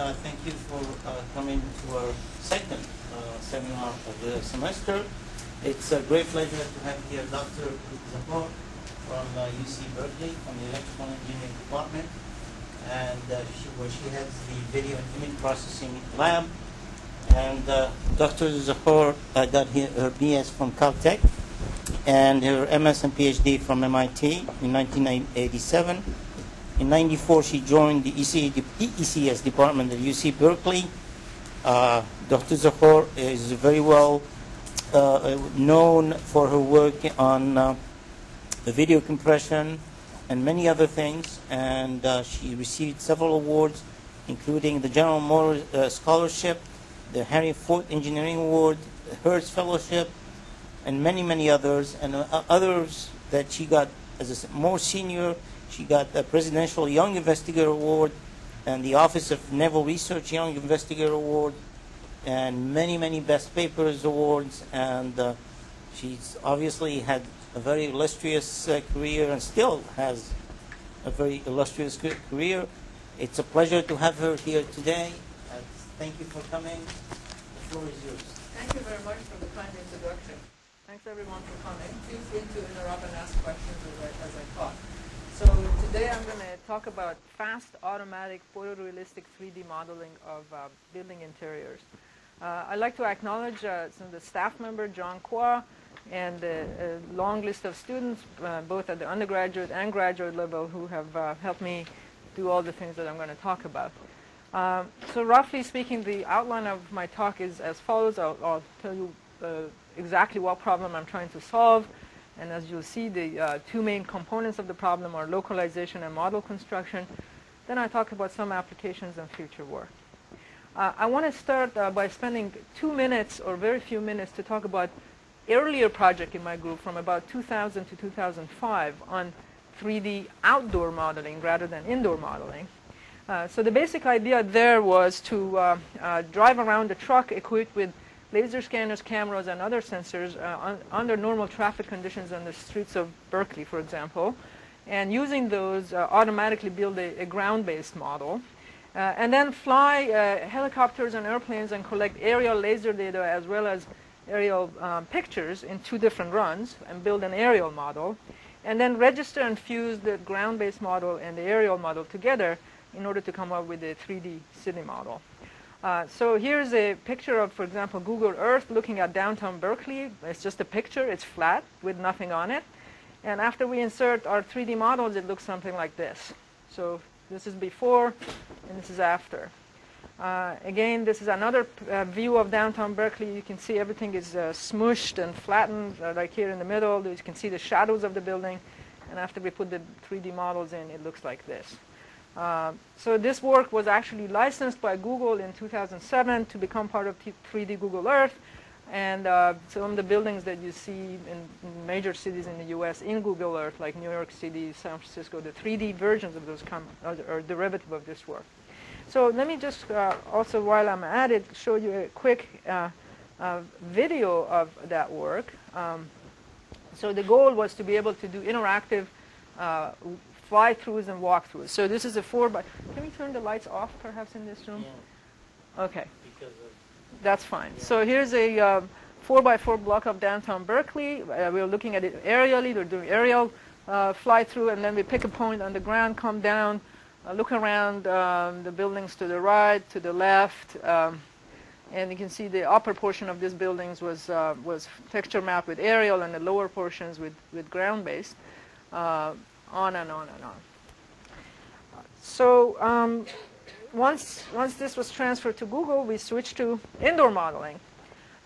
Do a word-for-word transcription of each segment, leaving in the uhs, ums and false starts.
Uh, thank you for uh, coming to our second uh, seminar of the semester. It's a great pleasure to have here Doctor Zakhor from uh, U C Berkeley, from the Electrical Engineering Department, and uh, she, where she heads the Video and Image Processing Lab. And uh, Doctor Zakhor uh, got her B S from Caltech and her M S and PhD from M I T in nineteen eighty-seven. In ninety-four, she joined the E C E C S department at U C Berkeley. Uh, Doctor Zakhor is very well uh, known for her work on uh, the video compression and many other things. And uh, she received several awards, including the General Motors uh, Scholarship, the Henry Ford Engineering Award, the Hertz Fellowship, and many, many others. And uh, others that she got as a more senior. She got the Presidential Young Investigator Award and the Office of Naval Research Young Investigator Award and many, many Best Papers Awards. And uh, she's obviously had a very illustrious uh, career and still has a very illustrious career. It's a pleasure to have her here today. Uh, thank you for coming. The floor is yours. Thank you very much for the kind introduction. Thanks, everyone, for coming. Feel free to interrupt and ask questions as I, as I talk. So today I'm going to talk about fast, automatic, photorealistic three D modeling of uh, building interiors. Uh, I'd like to acknowledge uh, some of the staff member, John Kwa, and a, a long list of students, uh, both at the undergraduate and graduate level, who have uh, helped me do all the things that I'm going to talk about. Um, so roughly speaking, the outline of my talk is as follows. I'll, I'll tell you uh, exactly what problem I'm trying to solve. And as you'll see, the uh, two main components of the problem are localization and model construction. Then I talk about some applications and future work. Uh, I want to start uh, by spending two minutes or very few minutes to talk about earlier project in my group from about two thousand to two thousand five on three D outdoor modeling rather than indoor modeling. Uh, so the basic idea there was to uh, uh, drive around a truck equipped with laser scanners, cameras, and other sensors uh, un under normal traffic conditions on the streets of Berkeley, for example, and using those uh, automatically build a, a ground-based model, uh, and then fly uh, helicopters and airplanes and collect aerial laser data as well as aerial um, pictures in two different runs and build an aerial model, and then register and fuse the ground-based model and the aerial model together in order to come up with a three D city model. Uh, so here's a picture of, for example, Google Earth looking at downtown Berkeley. It's just a picture. It's flat with nothing on it. And after we insert our three D models, it looks something like this. So this is before and this is after. Uh, again, this is another uh, view of downtown Berkeley. You can see everything is uh, smooshed and flattened uh, right here in the middle. You can see the shadows of the building. And after we put the three D models in, it looks like this. Uh, so this work was actually licensed by Google in two thousand seven to become part of three D Google Earth, and uh, some of the buildings that you see in major cities in the U S in Google Earth, like New York City, San Francisco, the three D versions of those come, are, are derivative of this work. So let me just uh, also, while I'm at it, show you a quick uh, uh, video of that work. Um, so the goal was to be able to do interactive uh, fly-throughs and walk-throughs. So this is a four by. Can we turn the lights off, perhaps, in this room? Yeah. Okay. Because of that's fine. Yeah. So here's a uh, four by four block of downtown Berkeley. Uh, we're looking at it aerially. They're doing aerial uh, fly-through, and then we pick a point on the ground, come down, uh, look around um, the buildings to the right, to the left, um, and you can see the upper portion of these buildings was uh, was texture mapped with aerial, and the lower portions with with ground-based. Uh, on and on and on. So um, once, once this was transferred to Google, we switched to indoor modeling.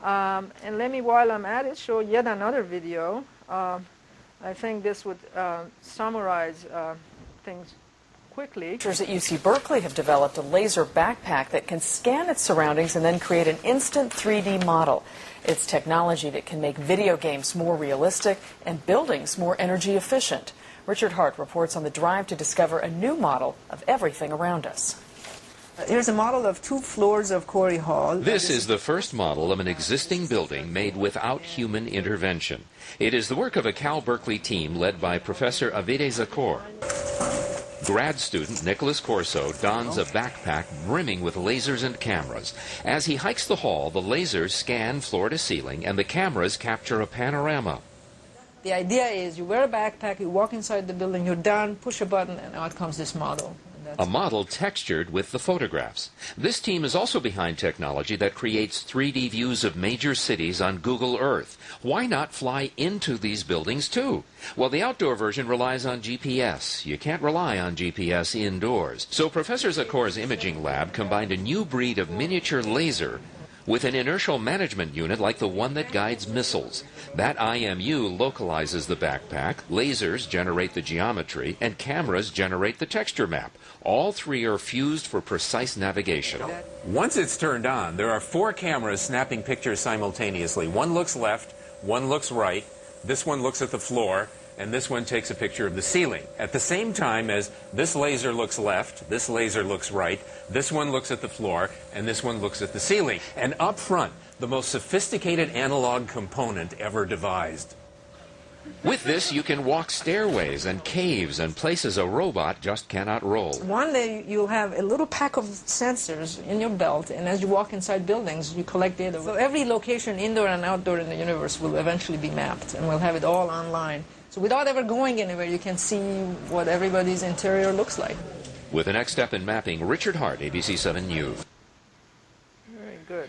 Um, and let me, while I'm at it, show yet another video. Uh, I think this would uh, summarize uh, things quickly. Researchers at U C Berkeley have developed a laser backpack that can scan its surroundings and then create an instant three D model. It's technology that can make video games more realistic and buildings more energy efficient. Richard Hart reports on the drive to discover a new model of everything around us. Here's a model of two floors of Corey Hall. This is the first model of an existing building made without human intervention. It is the work of a Cal Berkeley team led by Professor Avideh Zakhor. Grad student Nicholas Corso dons a backpack brimming with lasers and cameras. As he hikes the hall, the lasers scan floor to ceiling and the cameras capture a panorama. The idea is you wear a backpack, you walk inside the building, you're done, push a button, and out comes this model. A model textured with the photographs. This team is also behind technology that creates three D views of major cities on Google Earth. Why not fly into these buildings too? Well, the outdoor version relies on G P S. You can't rely on G P S indoors. So Professor Zakhor's imaging lab combined a new breed of miniature laser with an inertial management unit like the one that guides missiles. That I M U localizes the backpack, lasers generate the geometry, and cameras generate the texture map. All three are fused for precise navigation. Once it's turned on, there are four cameras snapping pictures simultaneously. One looks left, one looks right, this one looks at the floor, and this one takes a picture of the ceiling. At the same time as this laser looks left, this laser looks right, this one looks at the floor, and this one looks at the ceiling. And up front, the most sophisticated analog component ever devised. With this, you can walk stairways and caves and places a robot just cannot roll. One day, you'll have a little pack of sensors in your belt, and as you walk inside buildings, you collect data. So every location, indoor and outdoor in the universe, will eventually be mapped, and we'll have it all online. So without ever going anywhere, you can see what everybody's interior looks like. With the next step in mapping, Richard Hart, A B C seven News. Very good.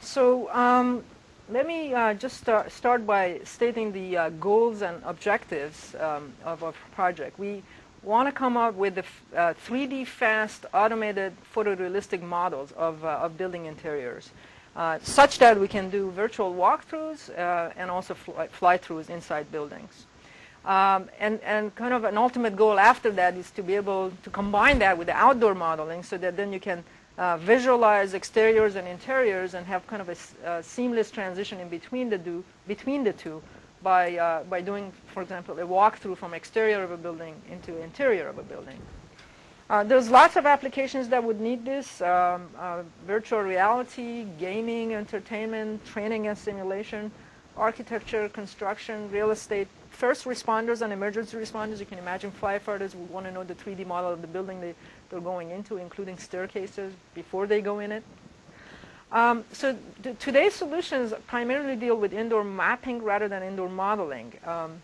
So um, let me uh, just start, start by stating the uh, goals and objectives um, of our project. We want to come out with the uh, three D fast automated photorealistic models of, uh, of building interiors. Uh, such that we can do virtual walkthroughs uh, and also fly, fly throughs inside buildings. Um, and, and kind of an ultimate goal after that is to be able to combine that with the outdoor modeling so that then you can uh, visualize exteriors and interiors and have kind of a, a seamless transition in between the, do, between the two by, uh, by doing, for example, a walkthrough from exterior of a building into interior of a building. Uh, there's lots of applications that would need this, um, uh, virtual reality, gaming, entertainment, training and simulation, architecture, construction, real estate, first responders and emergency responders. You can imagine firefighters would want to know the three D model of the building they, they're going into, including staircases before they go in it. Um, so th today's solutions primarily deal with indoor mapping rather than indoor modeling. Um,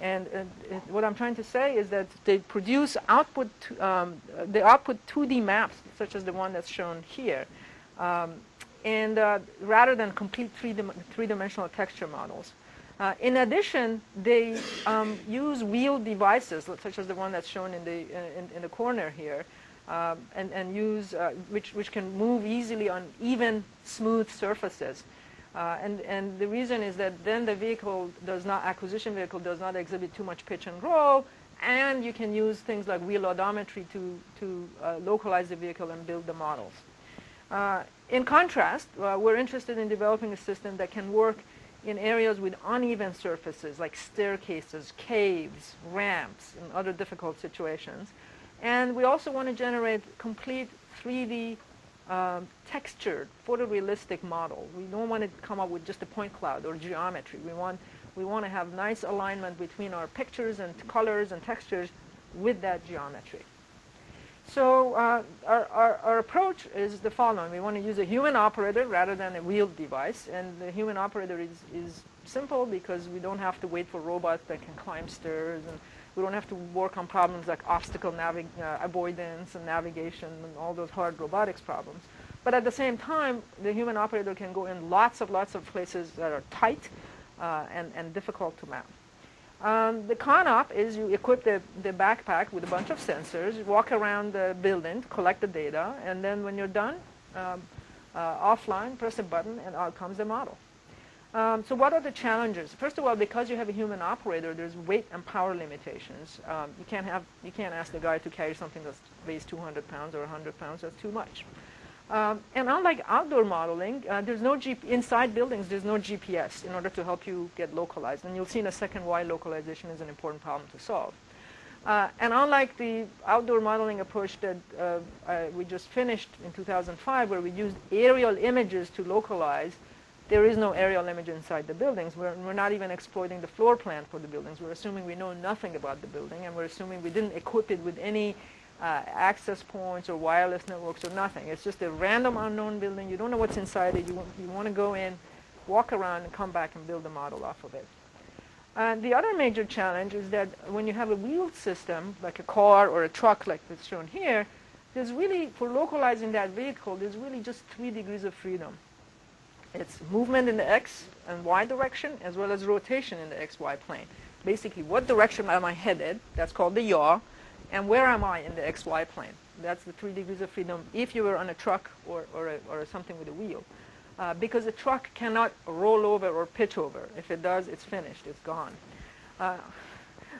And uh, it, what I'm trying to say is that they produce output, um, they output two D maps, such as the one that's shown here, um, and uh, rather than complete three-dimensional texture models. Uh, in addition, they um, use wheeled devices, such as the one that's shown in the in, in the corner here, um, and and use uh, which which can move easily on even, smooth surfaces. Uh, and, and the reason is that then the vehicle does not, acquisition vehicle does not exhibit too much pitch and roll, and you can use things like wheel odometry to, to uh, localize the vehicle and build the models. Uh, in contrast, uh, we're interested in developing a system that can work in areas with uneven surfaces like staircases, caves, ramps, and other difficult situations. And we also want to generate complete three D Um, textured, photorealistic model. We don't want to come up with just a point cloud or geometry. We want, we want to have nice alignment between our pictures and colors and textures with that geometry. So uh, our, our, our approach is the following. We want to use a human operator rather than a wheeled device. And the human operator is, is simple because we don't have to wait for robots that can climb stairs. And we don't have to work on problems like obstacle navig uh, avoidance and navigation and all those hard robotics problems. But at the same time, the human operator can go in lots of lots of places that are tight uh, and, and difficult to map. Um, the con-op is you equip the, the backpack with a bunch of sensors, you walk around the building, collect the data, and then when you're done, um, uh, offline, press a button, and out comes the model. Um, so what are the challenges? First of all, because you have a human operator, there's weight and power limitations. Um, you can't have, you can't ask the guy to carry something that weighs two hundred pounds or one hundred pounds. That's too much. Um, and unlike outdoor modeling, uh, there's no G P S inside buildings. There's no G P S in order to help you get localized. And you'll see in a second why localization is an important problem to solve. Uh, and unlike the outdoor modeling approach that uh, uh, we just finished in two thousand five, where we used aerial images to localize. there is no aerial image inside the buildings. We're, we're not even exploiting the floor plan for the buildings. We're assuming we know nothing about the building, and we're assuming we didn't equip it with any uh, access points or wireless networks or nothing. It's just a random unknown building. You don't know what's inside it. You, you want to go in, walk around, and come back and build a model off of it. Uh, the other major challenge is that when you have a wheeled system, like a car or a truck like that's shown here, there's really, for localizing that vehicle, there's really just three degrees of freedom. It's movement in the X and Y direction, as well as rotation in the X Y plane. Basically, what direction am I headed? That's called the yaw. And where am I in the X Y plane? That's the three degrees of freedom if you were on a truck or, or, a, or something with a wheel. Uh, because a truck cannot roll over or pitch over. If it does, it's finished. It's gone. Uh,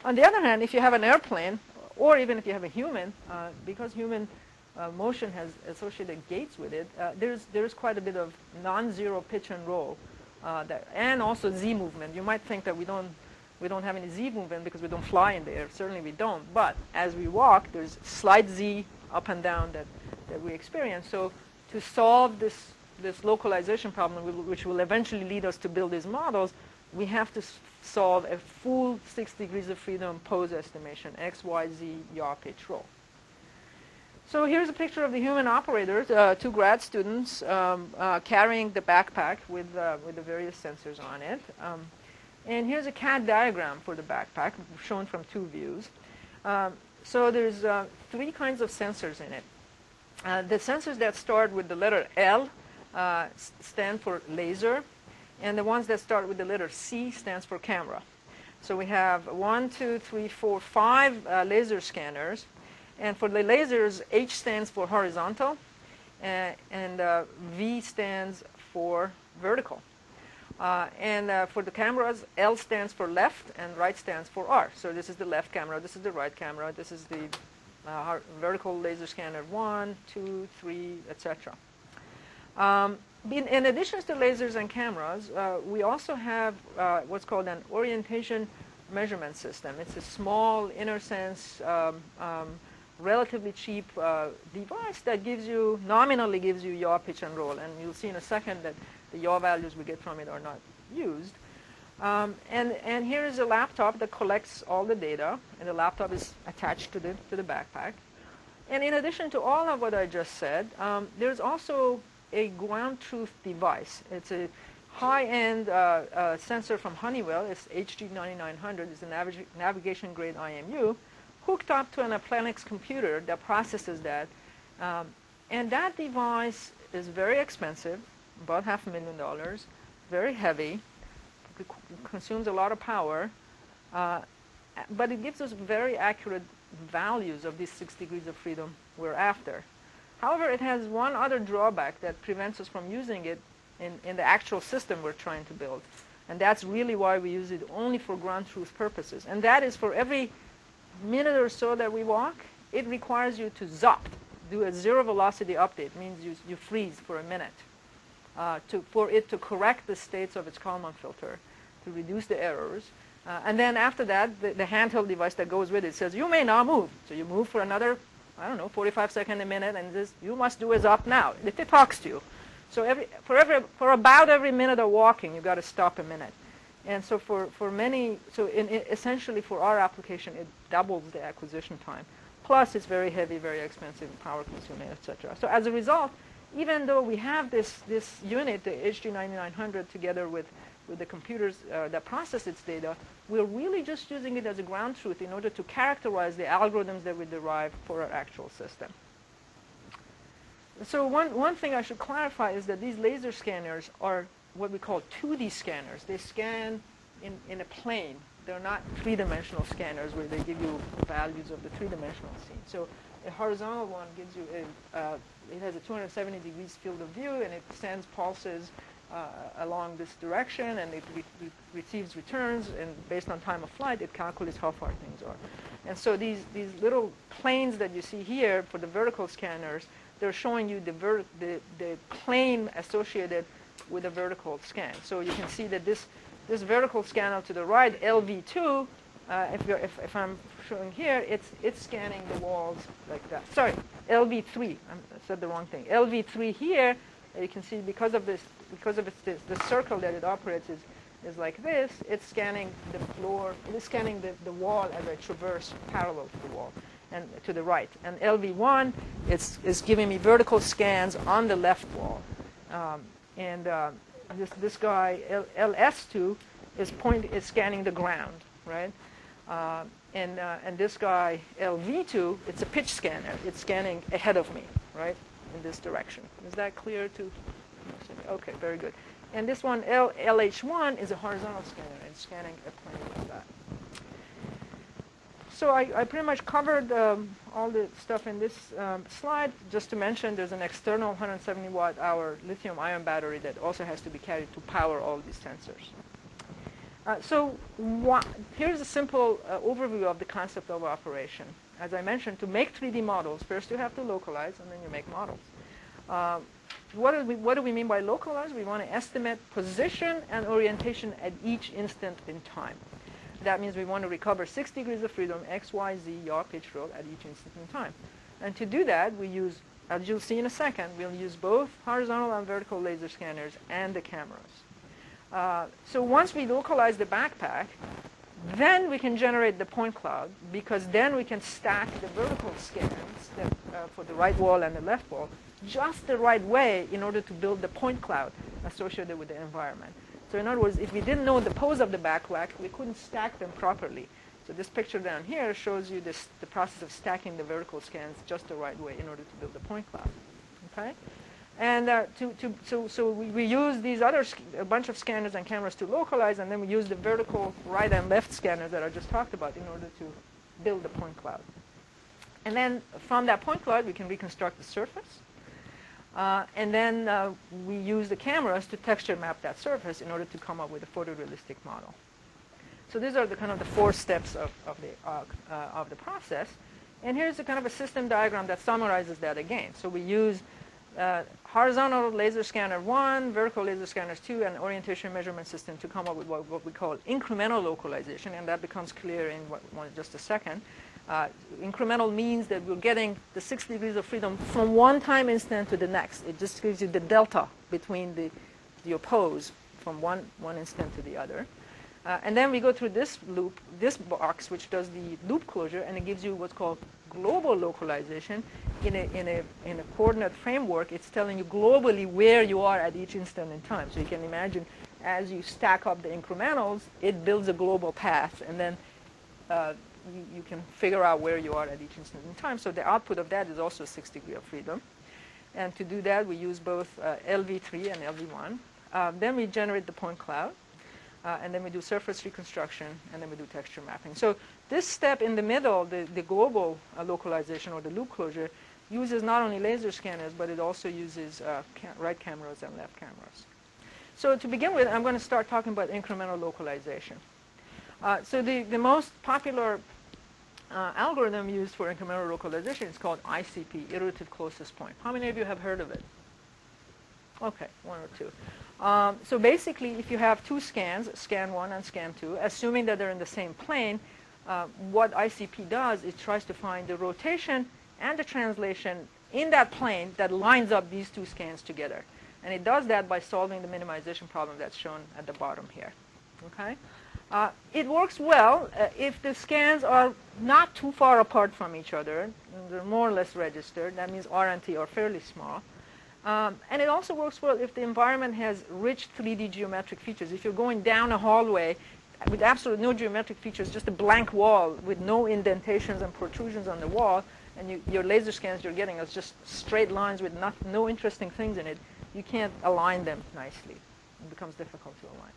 on the other hand, if you have an airplane, or even if you have a human, uh, because human uh, motion has associated gaits with it, uh, there's, there's quite a bit of non-zero pitch and roll, uh, that, and also Z movement. You might think that we don't, we don't have any Z movement because we don't fly in the air. Certainly we don't. But as we walk, there's slight Z up and down that, that we experience. So to solve this, this localization problem, which will eventually lead us to build these models, we have to solve a full six degrees of freedom pose estimation, X, Y, Z, yaw, pitch, roll. So here's a picture of the human operators, uh, two grad students um, uh, carrying the backpack with, uh, with the various sensors on it. Um, and here's a C A D diagram for the backpack, shown from two views. Um, so there's uh, three kinds of sensors in it. Uh, the sensors that start with the letter L uh, stand for laser. And the ones that start with the letter C stands for camera. So we have one, two, three, four, five uh, laser scanners. And for the lasers, H stands for horizontal, uh, and uh, V stands for vertical. Uh, and uh, for the cameras, L stands for left, and right stands for R. So this is the left camera, this is the right camera, this is the uh, vertical laser scanner one, two, three, et cetera. In, in addition to lasers and cameras, uh, we also have uh, what's called an orientation measurement system. It's a small, inner sense, um, um, relatively cheap uh, device that gives you, nominally gives you yaw, pitch, and roll. And you'll see in a second that the yaw values we get from it are not used. Um, and, and here is a laptop that collects all the data. And the laptop is attached to the, to the backpack. And in addition to all of what I just said, um, there's also a ground truth device. It's a high-end uh, uh, sensor from Honeywell. It's H G ninety-nine hundred. It's a navig navigation-grade I M U hooked up to an Aplenix computer that processes that. Um, and that device is very expensive, about half a million dollars, very heavy, consumes a lot of power, uh, but it gives us very accurate values of these six degrees of freedom we're after. However, it has one other drawback that prevents us from using it in, in the actual system we're trying to build. And that's really why we use it only for ground truth purposes. And that is for every minute or so that we walk, it requires you to zop, do a zero velocity update, means you, you freeze for a minute, uh, to, for it to correct the states of its Kalman filter, to reduce the errors. Uh, and then after that, the, the handheld device that goes with it says, you may now move. So you move for another, I don't know, forty-five seconds a minute, and this, you must do is up now. It, it talks to you. So every, for, every, for about every minute of walking, you've got to stop a minute. And so for, for many, so in, in essentially for our application, it doubles the acquisition time. Plus, it's very heavy, very expensive, power consuming, et cetera. So as a result, even though we have this, this unit, the H G ninety-nine hundred, together with, with the computers uh, that process its data, we're really just using it as a ground truth in order to characterize the algorithms that we derive for our actual system. So one, one thing I should clarify is that these laser scanners are what we call two D scanners. They scan in, in a plane. They're not three-dimensional scanners where they give you values of the three-dimensional scene. So a horizontal one gives you a, uh, it has a two hundred seventy degrees field of view, and it sends pulses Uh, along this direction, and it re re receives returns, and based on time of flight, it calculates how far things are. And so these, these little planes that you see here for the vertical scanners, they're showing you the, ver the, the plane associated with a vertical scan. So you can see that this, this vertical scanner to the right, L V two, uh, if, you're, if, if I'm showing here, it's, it's scanning the walls like that. Sorry, L V three, I said the wrong thing. L V three here, you can see because of this because of its, the, the circle that it operates is, is like this, it's scanning the floor, it's scanning the, the wall as I traverse parallel to the wall and to the right. And L V one it's, is giving me vertical scans on the left wall. Um, and uh, this, this guy, L S two, is, point, is scanning the ground, right? Uh, and, uh, and this guy, L V two, it's a pitch scanner. It's scanning ahead of me, right, in this direction. Is that clear to? Okay, very good. And this one, L H one, is a horizontal scanner. It's scanning a plane like that. So I, I pretty much covered um, all the stuff in this um, slide. Just to mention, there's an external one hundred seventy watt hour lithium-ion battery that also has to be carried to power all these sensors. Uh, so here's a simple uh, overview of the concept of operation. As I mentioned, to make three D models, first you have to localize, and then you make models. Uh, what, do we, what do we mean by localize? We want to estimate position and orientation at each instant in time. That means we want to recover six degrees of freedom, x, y, z, yaw, pitch, roll at each instant in time. And to do that, we use, as you'll see in a second, we'll use both horizontal and vertical laser scanners and the cameras. Uh, so once we localize the backpack, then we can generate the point cloud, because then we can stack the vertical scans that, uh, for the right wall and the left wall just the right way in order to build the point cloud associated with the environment. So in other words, if we didn't know the pose of the backpack, we couldn't stack them properly. So this picture down here shows you this, the process of stacking the vertical scans just the right way in order to build the point cloud. Okay? And uh, to, to, so, so we, we use these other, a bunch of scanners and cameras to localize, and then we use the vertical right and left scanners that I just talked about in order to build the point cloud. And then from that point cloud, we can reconstruct the surface. Uh, and then uh, we use the cameras to texture map that surface in order to come up with a photorealistic model. So these are the kind of the four steps of, of, the, uh, uh, of the process. And here's a kind of a system diagram that summarizes that again. So we use uh, horizontal laser scanner one, vertical laser scanners two, and orientation measurement system to come up with what, what we call incremental localization. And that becomes clear in what, just a second. Uh, incremental means that we're getting the six degrees of freedom from one time instant to the next. It just gives you the delta between the, your pose from one, one instant to the other. Uh, and then we go through this loop, this box, which does the loop closure, and it gives you what's called global localization. In a, in a, in a coordinate framework, it's telling you globally where you are at each instant in time. So you can imagine as you stack up the incrementals, it builds a global path, and then uh, You, you can figure out where you are at each instant in time. So the output of that is also six degree of freedom. And to do that, we use both uh, L V three and L V one. Um, then we generate the point cloud. Uh, and then we do surface reconstruction. And then we do texture mapping. So this step in the middle, the, the global uh, localization or the loop closure, uses not only laser scanners, but it also uses uh, cam right cameras and left cameras. So to begin with, I'm going to start talking about incremental localization. Uh, so the, the most popular uh, algorithm used for incremental localization is called I C P, Iterative Closest Point. How many of you have heard of it? Okay, one or two. Um, so basically, if you have two scans, scan one and scan two, assuming that they're in the same plane, uh, what I C P does is tries to find the rotation and the translation in that plane that lines up these two scans together. And it does that by solving the minimization problem that's shown at the bottom here. Okay? Uh, it works well uh, if the scans are not too far apart from each other. They're more or less registered. That means R and T are fairly small. Um, and it also works well if the environment has rich three D geometric features. If you're going down a hallway with absolutely no geometric features, just a blank wall with no indentations and protrusions on the wall, and you, your laser scans you're getting are just straight lines with not, no interesting things in it, you can't align them nicely. It becomes difficult to align.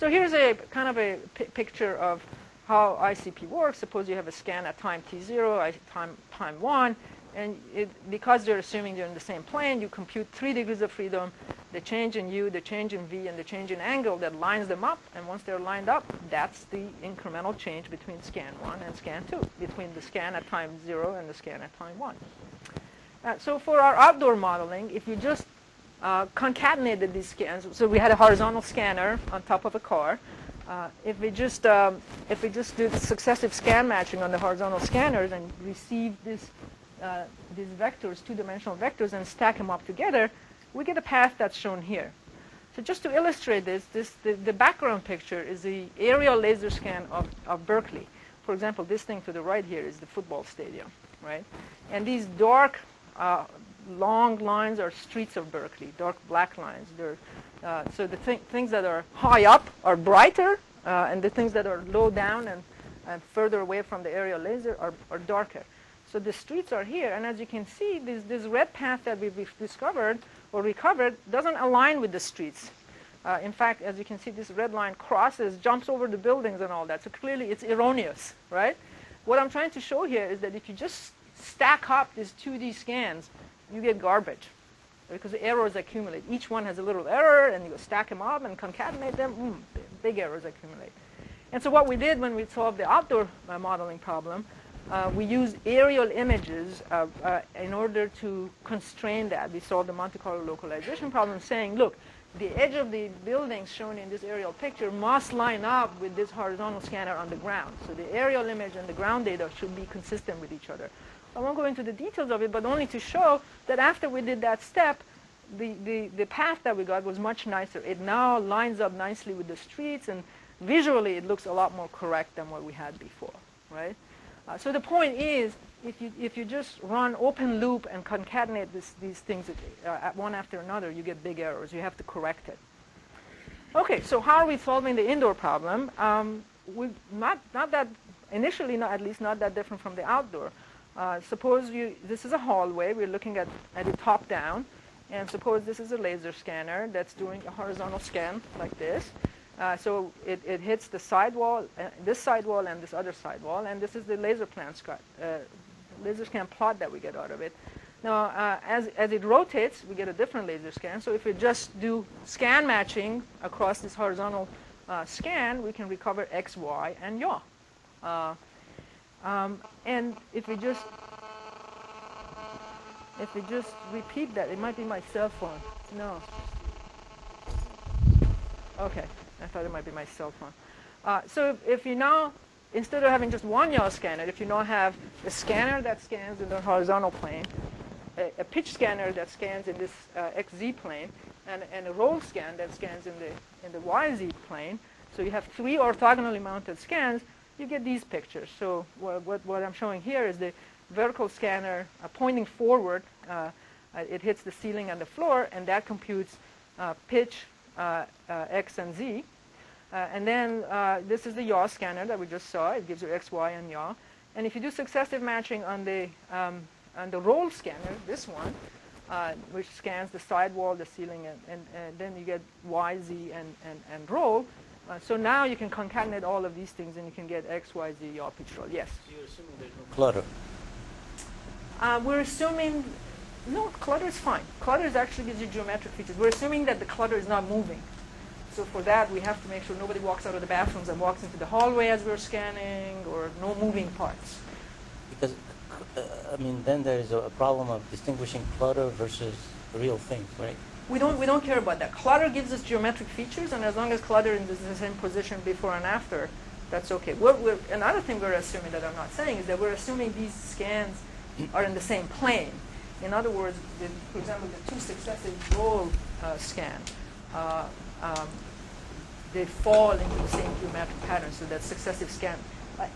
So here's a kind of a picture of how I C P works. Suppose you have a scan at time t zero, time, time one, and it, because they're assuming they're in the same plane, you compute three degrees of freedom, the change in u, the change in v, and the change in angle that lines them up. And once they're lined up, that's the incremental change between scan one and scan two, between the scan at time zero and the scan at time one. Uh, so for our outdoor modeling, if you just Uh, concatenated these scans. So we had a horizontal scanner on top of a car. Uh, if we just um, if we just do the successive scan matching on the horizontal scanners and receive this, uh, these vectors, two-dimensional vectors, and stack them up together, we get a path that's shown here. So just to illustrate this, this the, the background picture is the aerial laser scan of, of Berkeley. For example, this thing to the right here is the football stadium, right? And these dark, uh, long lines are streets of Berkeley, dark black lines. They're, uh, so the th things that are high up are brighter, uh, and the things that are low down and, and further away from the aerial laser are, are darker. So the streets are here, and as you can see, this, this red path that we've discovered or recovered doesn't align with the streets. Uh, in fact, as you can see, this red line crosses, jumps over the buildings and all that. So clearly it's erroneous, right? What I'm trying to show here is that if you just stack up these two D scans, you get garbage because the errors accumulate. Each one has a little error, and you stack them up and concatenate them, mm, big errors accumulate. And so what we did when we solved the outdoor uh, modeling problem, Uh, we used aerial images uh, uh, in order to constrain that. We solved the Monte Carlo localization problem saying, look, the edge of the buildings shown in this aerial picture must line up with this horizontal scanner on the ground. So the aerial image and the ground data should be consistent with each other. I won't go into the details of it, but only to show that after we did that step, the, the, the path that we got was much nicer. It now lines up nicely with the streets, and visually it looks a lot more correct than what we had before, right? Uh, so the point is, if you, if you just run open loop and concatenate this, these things uh, one after another, you get big errors. You have to correct it. Okay, so how are we solving the indoor problem? Um, we not, not that, initially not, at least not that different from the outdoor. Uh, suppose you, this is a hallway. We're looking at, at it top down. And suppose this is a laser scanner that's doing a horizontal scan like this. Uh, so it, it hits the sidewall, uh, this sidewall and this other sidewall, and this is the laser, plan sc uh, laser scan plot that we get out of it. Now, uh, as, as it rotates, we get a different laser scan. So if we just do scan matching across this horizontal uh, scan, we can recover X, Y, and yaw. Uh, um, and if we just, if we just repeat that, it might be my cell phone. No. Okay. I thought it might be my cell phone. Uh, so if, if you now, instead of having just one yaw scanner, if you now have a scanner that scans in the horizontal plane, a, a pitch scanner that scans in this uh, X Z plane, and, and a roll scan that scans in the, in the Y Z plane, so you have three orthogonally mounted scans, you get these pictures. So what, what, what I'm showing here is the vertical scanner uh, pointing forward. Uh, it hits the ceiling and the floor, and that computes uh, pitch, Uh, uh, X and Z. Uh, and then uh, this is the yaw scanner that we just saw. It gives you X, Y, and yaw. And if you do successive matching on the, um, on the roll scanner, this one, uh, which scans the sidewall, the ceiling, and, and, and then you get Y, Z, and, and, and roll. Uh, so now you can concatenate all of these things, and you can get X, Y, Z, yaw, pitch, roll. Yes? So you're assuming there's no clutter. Uh, we're assuming... No, clutter is fine. Clutter actually gives you geometric features. We're assuming that the clutter is not moving. So for that, we have to make sure nobody walks out of the bathrooms and walks into the hallway as we're scanning, or no moving parts. Because, uh, I mean, then there is a problem of distinguishing clutter versus real things, right? We don't, we don't care about that. Clutter gives us geometric features, and as long as clutter is in the same position before and after, that's okay. We're, we're, another thing we're assuming that I'm not saying is that we're assuming these scans are in the same plane. In other words, the, for example, the two successive roll uh, scan, uh, um, they fall into the same geometric pattern, so that successive scan. I,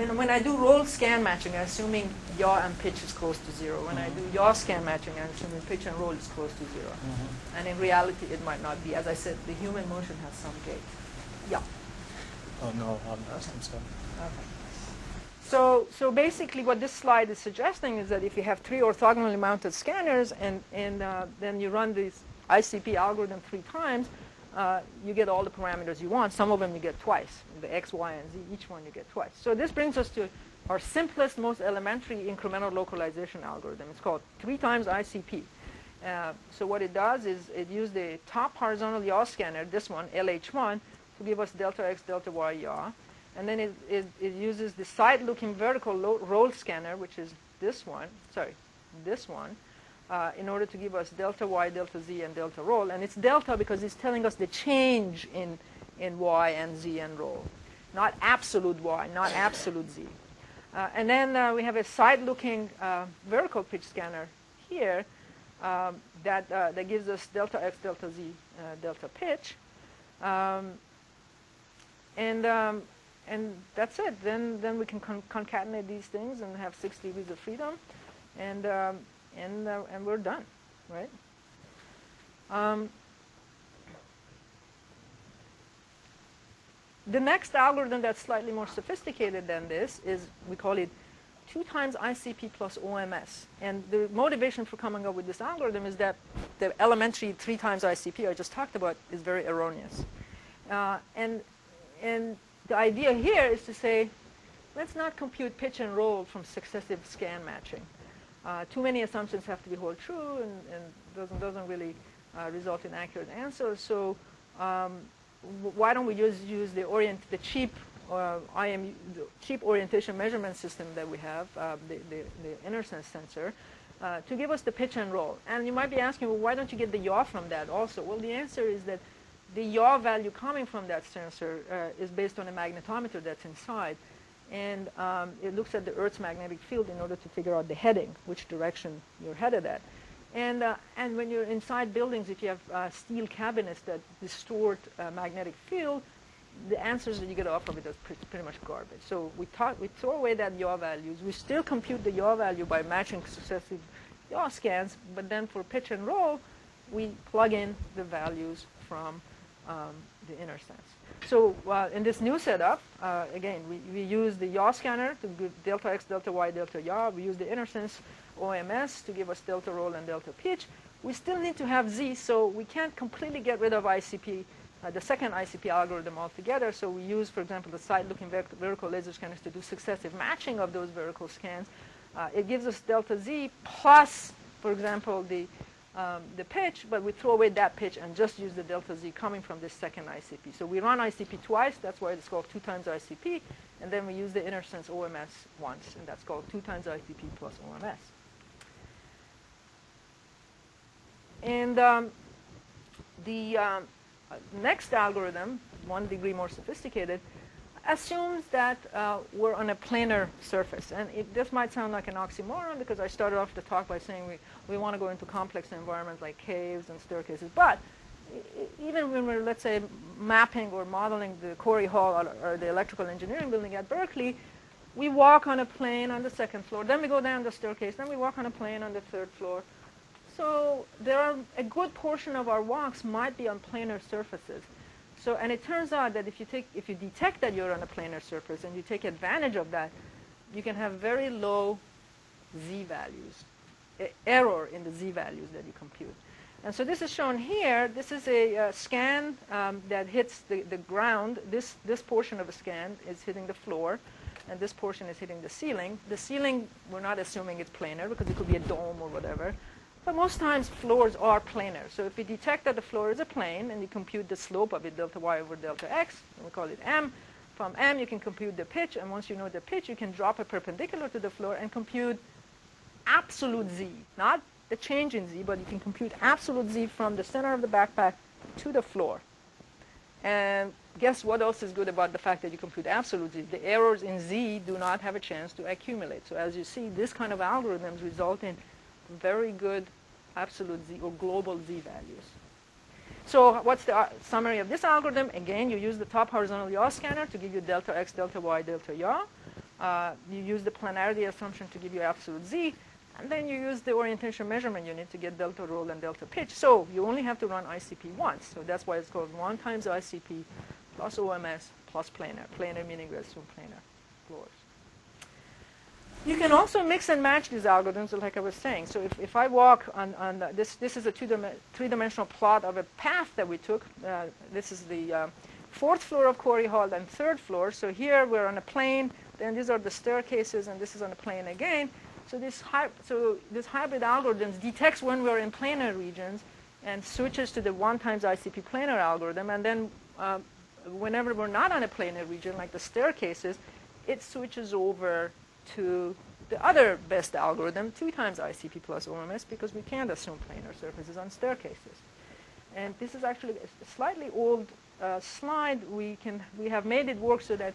when, when I do roll scan matching, I'm assuming yaw and pitch is close to zero. When mm-hmm. I do yaw scan matching, I'm assuming pitch and roll is close to zero. Mm-hmm. And in reality, it might not be. As I said, the human motion has some gait. Yeah? Oh, no, I'm asking so. Okay. So, so basically what this slide is suggesting is that if you have three orthogonally mounted scanners and, and uh, then you run this I C P algorithm three times, uh, you get all the parameters you want. Some of them you get twice. The X, Y, and Z, each one you get twice. So this brings us to our simplest, most elementary incremental localization algorithm. It's called three times I C P. Uh, so what it does is it used the top horizontal yaw scanner, this one, L H one, to give us delta X, delta Y, yaw. And then it, it, it uses the side-looking vertical roll scanner, which is this one, sorry, this one, uh, in order to give us delta Y, delta Z, and delta roll. And it's delta because it's telling us the change in, in Y and Z and roll, not absolute Y, not absolute Z. Uh, and then uh, we have a side-looking uh, vertical pitch scanner here, um, that, uh, that gives us delta X, delta Z, uh, delta pitch. Um, and, um, and that's it. Then, then we can con concatenate these things and have six degrees of freedom, and, um, and, uh, and we're done, right? Um, the next algorithm that's slightly more sophisticated than this is, we call it two times I C P plus O M S. And the motivation for coming up with this algorithm is that the elementary three times I C P I just talked about is very erroneous. Uh, and, and the idea here is to say, let's not compute pitch and roll from successive scan matching. Uh, too many assumptions have to be held true, and, and doesn't, doesn't really uh, result in accurate answers. So um, why don't we just use the, orient, the cheap Uh, I am the cheap orientation measurement system that we have, uh, the, the, the InterSense sensor, uh, to give us the pitch and roll. And you might be asking, well, why don't you get the yaw from that also? Well, the answer is that the yaw value coming from that sensor uh, is based on a magnetometer that's inside. And um, it looks at the Earth's magnetic field in order to figure out the heading, which direction you're headed at. And, uh, and when you're inside buildings, if you have uh, steel cabinets that distort uh, magnetic field, the answers that you get off of it are pretty much garbage. So we, we throw away that yaw values. We still compute the yaw value by matching successive yaw scans, but then for pitch and roll, we plug in the values from um, the inner sense. So uh, in this new setup, uh, again, we, we use the yaw scanner to give delta X, delta Y, delta yaw. We use the inner sense O M S to give us delta roll and delta pitch. We still need to have Z, so we can't completely get rid of I C P. Uh, the second I C P algorithm altogether. So we use, for example, the side-looking vertical laser scanners to do successive matching of those vertical scans. Uh, it gives us delta Z plus, for example, the, um, the pitch, but we throw away that pitch and just use the delta Z coming from this second I C P. So we run I C P twice. That's why it's called two times I C P. And then we use the inner sense O M S once, and that's called two times I C P plus O M S. And um, the... Um, next algorithm, one degree more sophisticated, assumes that uh, we're on a planar surface. And it, this might sound like an oxymoron, because I started off the talk by saying we, we want to go into complex environments like caves and staircases. But even when we're, let's say, mapping or modeling the Corey Hall or, or the electrical engineering building at Berkeley, we walk on a plane on the second floor. Then we go down the staircase. Then we walk on a plane on the third floor. So there are a good portion of our walks might be on planar surfaces. So, and it turns out that if you take, if you detect that you're on a planar surface and you take advantage of that, you can have very low Z values, error in the Z values that you compute. And so this is shown here. This is a uh, scan um, that hits the, the ground. This, this portion of a scan is hitting the floor, and this portion is hitting the ceiling. The ceiling, we're not assuming it's planar, because it could be a dome or whatever. But most times, floors are planar. So if you detect that the floor is a plane, and you compute the slope of it, delta Y over delta X, and we call it M. From M, you can compute the pitch. And once you know the pitch, you can drop a perpendicular to the floor and compute absolute Z. Not the change in Z, but you can compute absolute Z from the center of the backpack to the floor. And guess what else is good about the fact that you compute absolute Z? The errors in Z do not have a chance to accumulate. So as you see, this kind of algorithms result in very good absolute Z or global Z values. So what's the uh, summary of this algorithm? Again, you use the top horizontal yaw scanner to give you delta X, delta Y, delta yaw. Uh, you use the planarity assumption to give you absolute Z. And then you use the orientation measurement unit to get delta roll and delta pitch. So you only have to run I C P once. So that's why it's called one times I C P plus O M S plus planar. Planar meaning we assume planar floors. You can also mix and match these algorithms, like I was saying. So if, if I walk on, on the, this, this is a three-dimensional plot of a path that we took. Uh, this is the uh, fourth floor of Corey Hall and third floor. So here we're on a plane. Then these are the staircases, and this is on a plane again. So this, hy so this hybrid algorithm detects when we're in planar regions and switches to the one times I C P planar algorithm. And then uh, whenever we're not on a planar region, like the staircases, it switches over to the other best algorithm, two times I C P plus O M S, because we can't assume planar surfaces on staircases. And this is actually a slightly old uh, slide, we can we have made it work so that,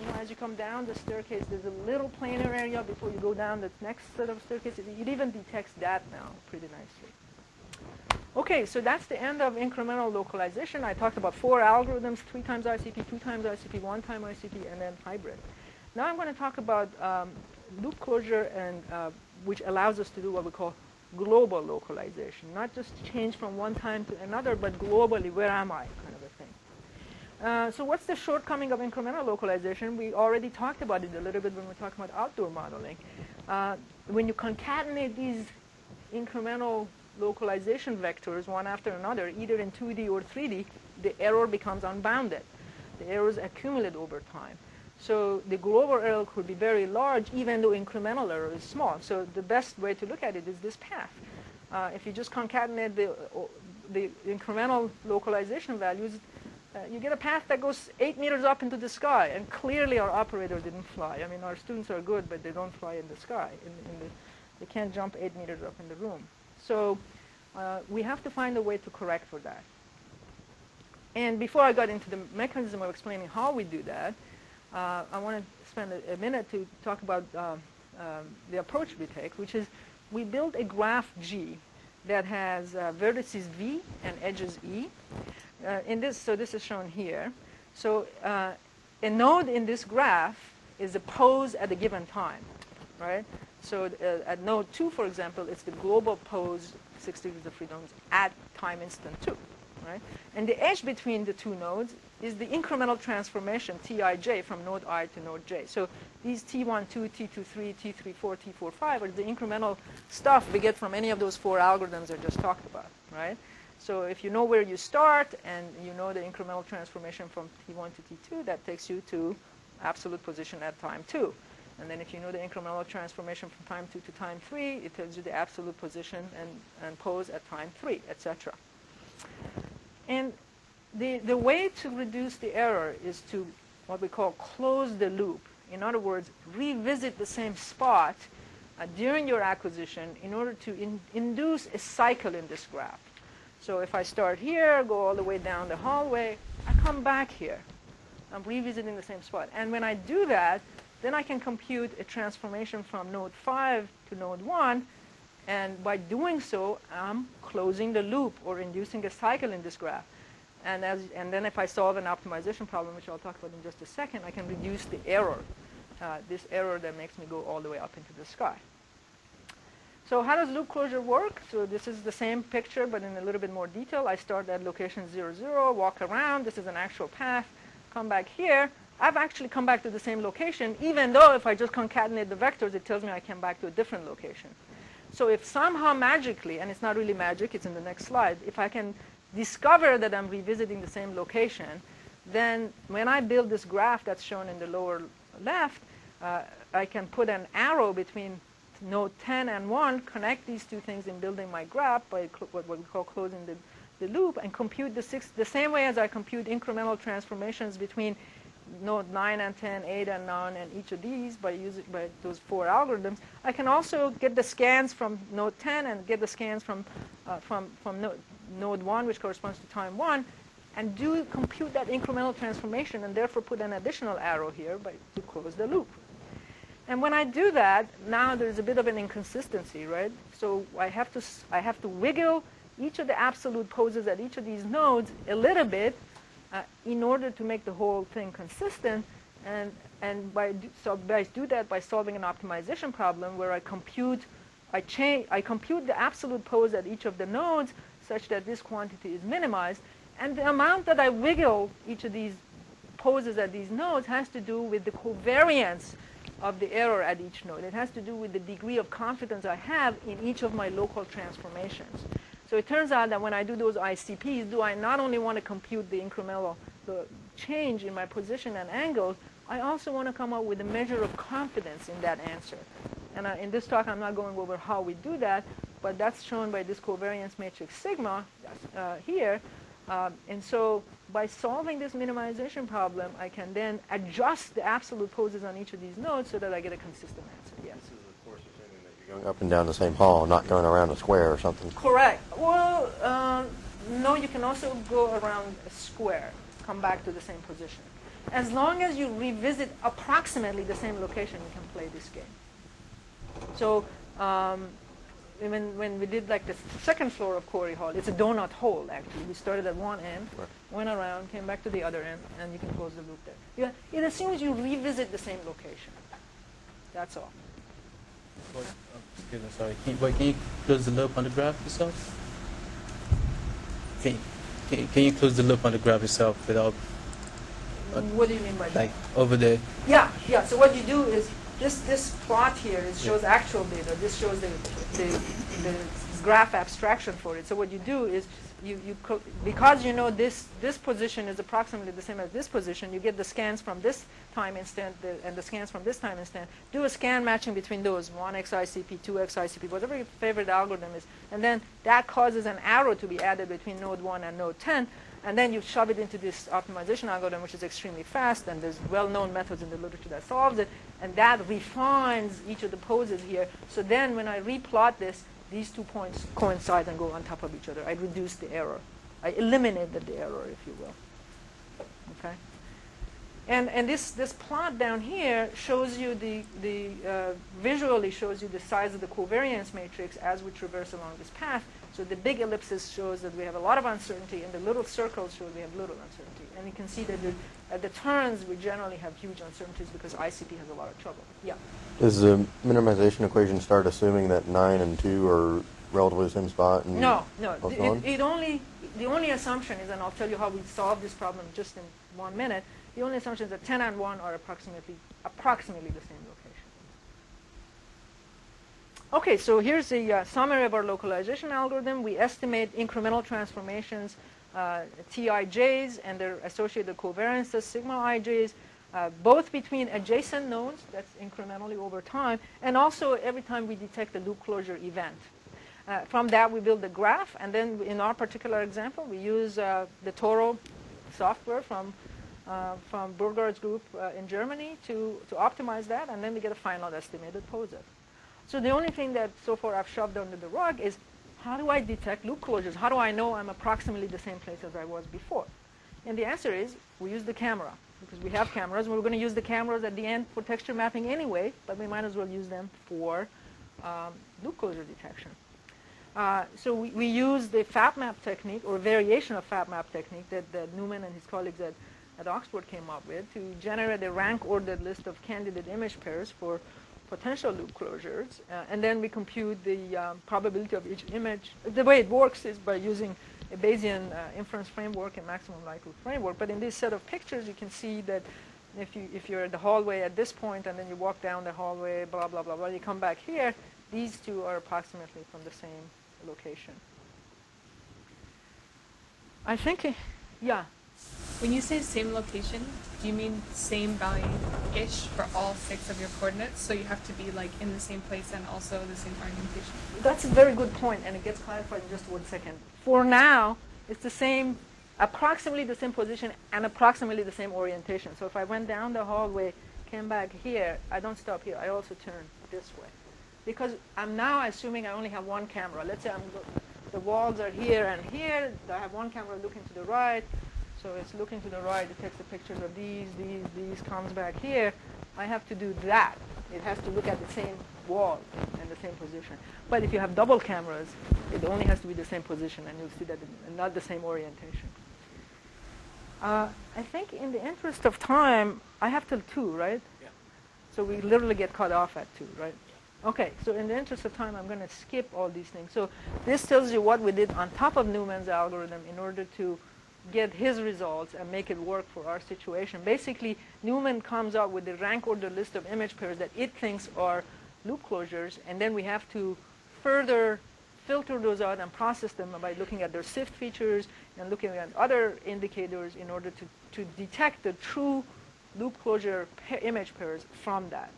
you know, as you come down the staircase, there's a little planar area before you go down the next set of staircases. It even detects that now pretty nicely. Okay, so that's the end of incremental localization. I talked about four algorithms: three times I C P, two times I C P, one time I C P, and then hybrid. Now I'm going to talk about um, loop closure, and uh, which allows us to do what we call global localization, not just change from one time to another, but globally, where am I, kind of a thing. Uh, so what's the shortcoming of incremental localization? We already talked about it a little bit when we talked about outdoor modeling. Uh, when you concatenate these incremental localization vectors one after another, either in two D or three D, the error becomes unbounded. The errors accumulate over time. So the global error could be very large, even though incremental error is small. So the best way to look at it is this path. Uh, if you just concatenate the, uh, the incremental localization values, uh, you get a path that goes eight meters up into the sky. And clearly our operator didn't fly. I mean, our students are good, but they don't fly in the sky. In, in the, they can't jump eight meters up in the room. So uh, we have to find a way to correct for that. And before I got into the mechanism of explaining how we do that, Uh, I want to spend a, a minute to talk about uh, uh, the approach we take, which is we build a graph G that has uh, vertices V and edges E. Uh, in this, so this is shown here. So uh, a node in this graph is the pose at a given time, right? So uh, at node two, for example, it's the global pose, six degrees of freedom, at time instant two, right? And the edge between the two nodes is the incremental transformation T I J from node I to node J. So these T one two, T two three, T three four, T four five are the incremental stuff we get from any of those four algorithms I just talked about, right? So if you know where you start and you know the incremental transformation from T one to T two, that takes you to absolute position at time two. And then if you know the incremental transformation from time two to time three, it tells you the absolute position and, and pose at time three, et cetera. And The, the way to reduce the error is to what we call close the loop. In other words, revisit the same spot uh, during your acquisition in order to in, induce a cycle in this graph. So if I start here, go all the way down the hallway, I come back here. I'm revisiting the same spot. And when I do that, then I can compute a transformation from node five to node one. And by doing so, I'm closing the loop or inducing a cycle in this graph. And, as, and then if I solve an optimization problem, which I'll talk about in just a second, I can reduce the error, uh, this error that makes me go all the way up into the sky. So how does loop closure work? So this is the same picture, but in a little bit more detail. I start at location zero, zero, walk around. This is an actual path. Come back here. I've actually come back to the same location, even though if I just concatenate the vectors, it tells me I came back to a different location. So if somehow magically, and it's not really magic, it's in the next slide, if I can discover that I'm revisiting the same location, then when I build this graph that's shown in the lower left, uh, I can put an arrow between node ten and one, connect these two things in building my graph by what we call closing the, the loop, and compute the six, the same way as I compute incremental transformations between node nine and ten, eight and nine, and each of these by using by those four algorithms. I can also get the scans from node ten and get the scans from uh, from from node node one, which corresponds to time one, and do compute that incremental transformation, and therefore put an additional arrow here by, to close the loop. And when I do that, now there's a bit of an inconsistency, right? So I have to I have to wiggle each of the absolute poses at each of these nodes a little bit uh, in order to make the whole thing consistent, and and by do, so I do that by solving an optimization problem where I compute I change I compute the absolute pose at each of the nodes, such that this quantity is minimized. And the amount that I wiggle each of these poses at these nodes has to do with the covariance of the error at each node. It has to do with the degree of confidence I have in each of my local transformations. So it turns out that when I do those I C Ps, do I not only want to compute the incremental the change in my position and angles, I also want to come up with a measure of confidence in that answer. And I, in this talk, I'm not going over how we do that, but that's shown by this covariance matrix sigma uh, here. Um, and so by solving this minimization problem, I can then adjust the absolute poses on each of these nodes so that I get a consistent answer. Yes? This is, of course, assuming that you're going up and down the same hall, not going around a square or something. Correct. Well, um, no, you can also go around a square. come back to the same position. As long as you revisit approximately the same location, you can play this game. So um, when, when we did like the second floor of Corey Hall, it's a donut hole actually. We started at one end, right. went around, came back to the other end, and you can close the loop there. Yeah, it assumes you revisit the same location. That's all. What, oh, excuse me, sorry. Can you, wait, can you close the loop on the graph yourself? Can you, can, you, can you close the loop on the graph yourself without... Uh, what do you mean by that? Like over there. Yeah, yeah. So what you do is this this plot here it shows yeah. actual data. This shows the, the the graph abstraction for it. So what you do is you you co because you know this this position is approximately the same as this position. You get the scans from this time instant the, and the scans from this time instant. Do a scan matching between those one X I C P, two X I C P, whatever your favorite algorithm is, and then that causes an arrow to be added between node one and node ten. And then you shove it into this optimization algorithm, which is extremely fast, and there's well-known methods in the literature that solves it, and that refines each of the poses here. So then when I replot this, these two points coincide and go on top of each other. I reduce the error. I eliminate the, the error, if you will. Okay. And, and this, this plot down here shows you the, the uh, visually shows you the size of the covariance matrix as we traverse along this path. So the big ellipsis shows that we have a lot of uncertainty, and the little circles show we have little uncertainty. And you can see that the, at the turns, we generally have huge uncertainties because I C P has a lot of trouble. Yeah? Does the minimization equation start assuming that nine and two are relatively the same spot? And no, no. It, it only, the only assumption is, and I'll tell you how we solve this problem just in one minute, the only assumption is that ten and one are approximately, approximately the same location. Okay, so here's the uh, summary of our localization algorithm. We estimate incremental transformations, uh, T I Js, and their associated covariances, sigma ijs, uh, both between adjacent nodes, that's incrementally over time, and also every time we detect a loop closure event. Uh, from that, we build the graph, and then in our particular example, we use uh, the Toro software from uh, from Burgard's group uh, in Germany to, to optimize that, and then we get a final estimated pose. So the only thing that so far I've shoved under the rug is how do I detect loop closures? How do I know I'm approximately the same place as I was before? And the answer is we use the camera because we have cameras. And we're going to use the cameras at the end for texture mapping anyway, but we might as well use them for um, loop closure detection. Uh, so we, we use the F A B map technique or variation of F A B map technique that, that Newman and his colleagues at, at Oxford came up with to generate a rank ordered list of candidate image pairs for potential loop closures, uh, and then we compute the um, probability of each image. The way it works is by using a Bayesian uh, inference framework and maximum likelihood framework. But in this set of pictures, you can see that if you if you're in the hallway at this point, and then you walk down the hallway, blah blah blah blah, you come back here. These two are approximately from the same location. I think, uh, yeah. When you say same location, do you mean same value-ish for all six of your coordinates? So you have to be like in the same place and also the same orientation? That's a very good point, and it gets clarified in just one second. For now, it's the same, approximately the same position and approximately the same orientation. So if I went down the hallway, came back here, I don't stop here. I also turn this way. Because I'm now assuming I only have one camera. Let's say I'm the walls are here and here. I have one camera looking to the right. So it's looking to the right, it takes the pictures of these, these, these, comes back here. I have to do that. It has to look at the same wall and the same position. But if you have double cameras, it only has to be the same position, and you'll see that it's not the same orientation. Uh, I think in the interest of time, I have till two, right? Yeah. So we literally get cut off at two, right? Okay, so in the interest of time, I'm going to skip all these things. So this tells you what we did on top of Newman's algorithm in order to get his results and make it work for our situation. Basically, Newman comes up with the rank order list of image pairs that it thinks are loop closures, and then we have to further filter those out and process them by looking at their SIFT features and looking at other indicators in order to, to detect the true loop closure pa image pairs from that.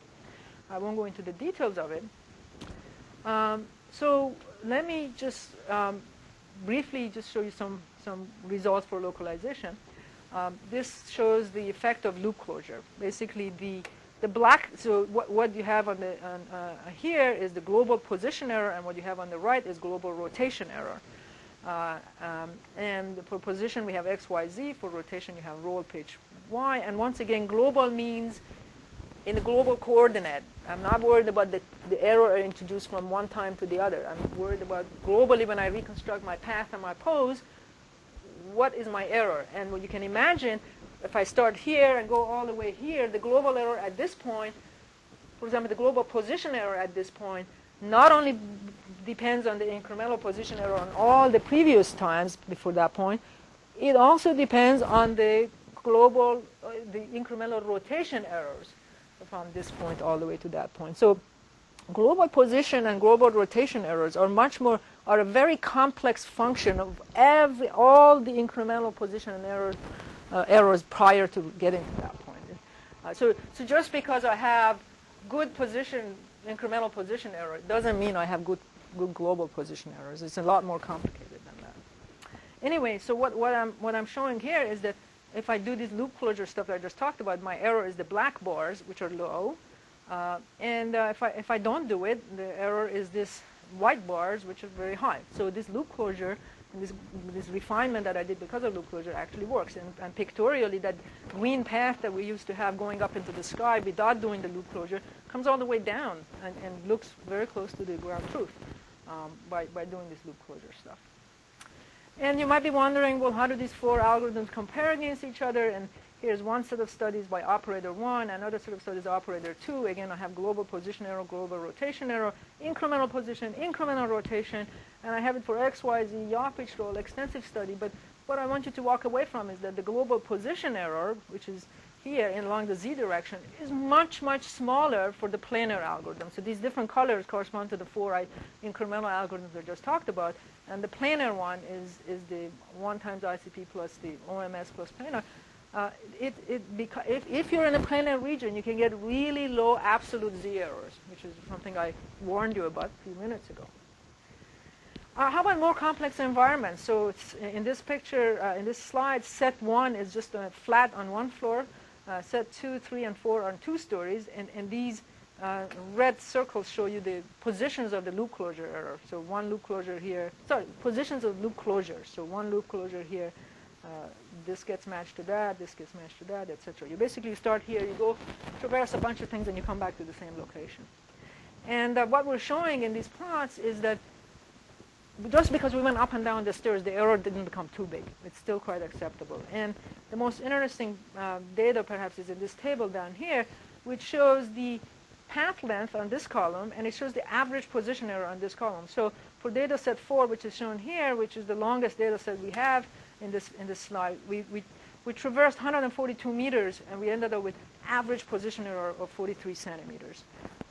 I won't go into the details of it. Um, so let me just um, briefly just show you some some results for localization. Um, this shows the effect of loop closure. Basically, the the black. So what what you have on the on, uh, here is the global position error, and what you have on the right is global rotation error. Uh, um, and for position, we have X, Y, Z. For rotation, you have roll, pitch, Y. And once again, global means in the global coordinate. I'm not worried about the, the error I introduced from one time to the other. I'm worried about globally when I reconstruct my path and my pose, what is my error? And what you can imagine, if I start here and go all the way here, the global error at this point, for example, the global position error at this point, not only depends on the incremental position error on all the previous times before that point, it also depends on the global, uh, the incremental rotation errors from this point all the way to that point. So global position and global rotation errors are much more, are a very complex function of every, all the incremental position and error, uh, errors prior to getting to that point. Uh, so, so just because I have good position, incremental position error, it doesn't mean I have good, good global position errors. It's a lot more complicated than that. Anyway, so what, what, I'm, what I'm showing here is that if I do this loop closure stuff that I just talked about, my error is the black bars, which are low. Uh, and uh, if, I, if I don't do it, the error is this white bars, which are very high. So this loop closure, and this, this refinement that I did because of loop closure actually works. And, and pictorially, that green path that we used to have going up into the sky without doing the loop closure comes all the way down and, and looks very close to the ground truth um, by, by doing this loop closure stuff. And you might be wondering, well, how do these four algorithms compare against each other? And here's one set of studies by operator one, another set of studies operator two. Again, I have global position error, global rotation error, incremental position, incremental rotation, and I have it for X, Y, Z, yaw, pitch, roll, extensive study. But what I want you to walk away from is that the global position error, which is here and along the Z direction, is much, much smaller for the planar algorithm. So these different colors correspond to the four I, incremental algorithms I just talked about. And the planar one is, is the one times I C P plus the O M S plus planar. Uh, it, it if, if you're in a planar region, you can get really low absolute Z errors, which is something I warned you about a few minutes ago. Uh, how about more complex environments? So it's, in this picture, uh, in this slide, set one is just a flat on one floor. Uh, set two, three, and four are on two stories. And, and these Uh, red circles show you the positions of the loop closure error. So one loop closure here, sorry, positions of loop closure. So one loop closure here, uh, this gets matched to that, this gets matched to that, et cetera. You basically start here, you go traverse a bunch of things, and you come back to the same location. And uh, what we're showing in these plots is that just because we went up and down the stairs, the error didn't become too big. It's still quite acceptable. And the most interesting uh, data perhaps is in this table down here, which shows the path length on this column, and it shows the average position error on this column. So for data set four, which is shown here, which is the longest data set we have in this, in this slide, we, we, we traversed one hundred forty-two meters, and we ended up with average position error of forty-three centimeters,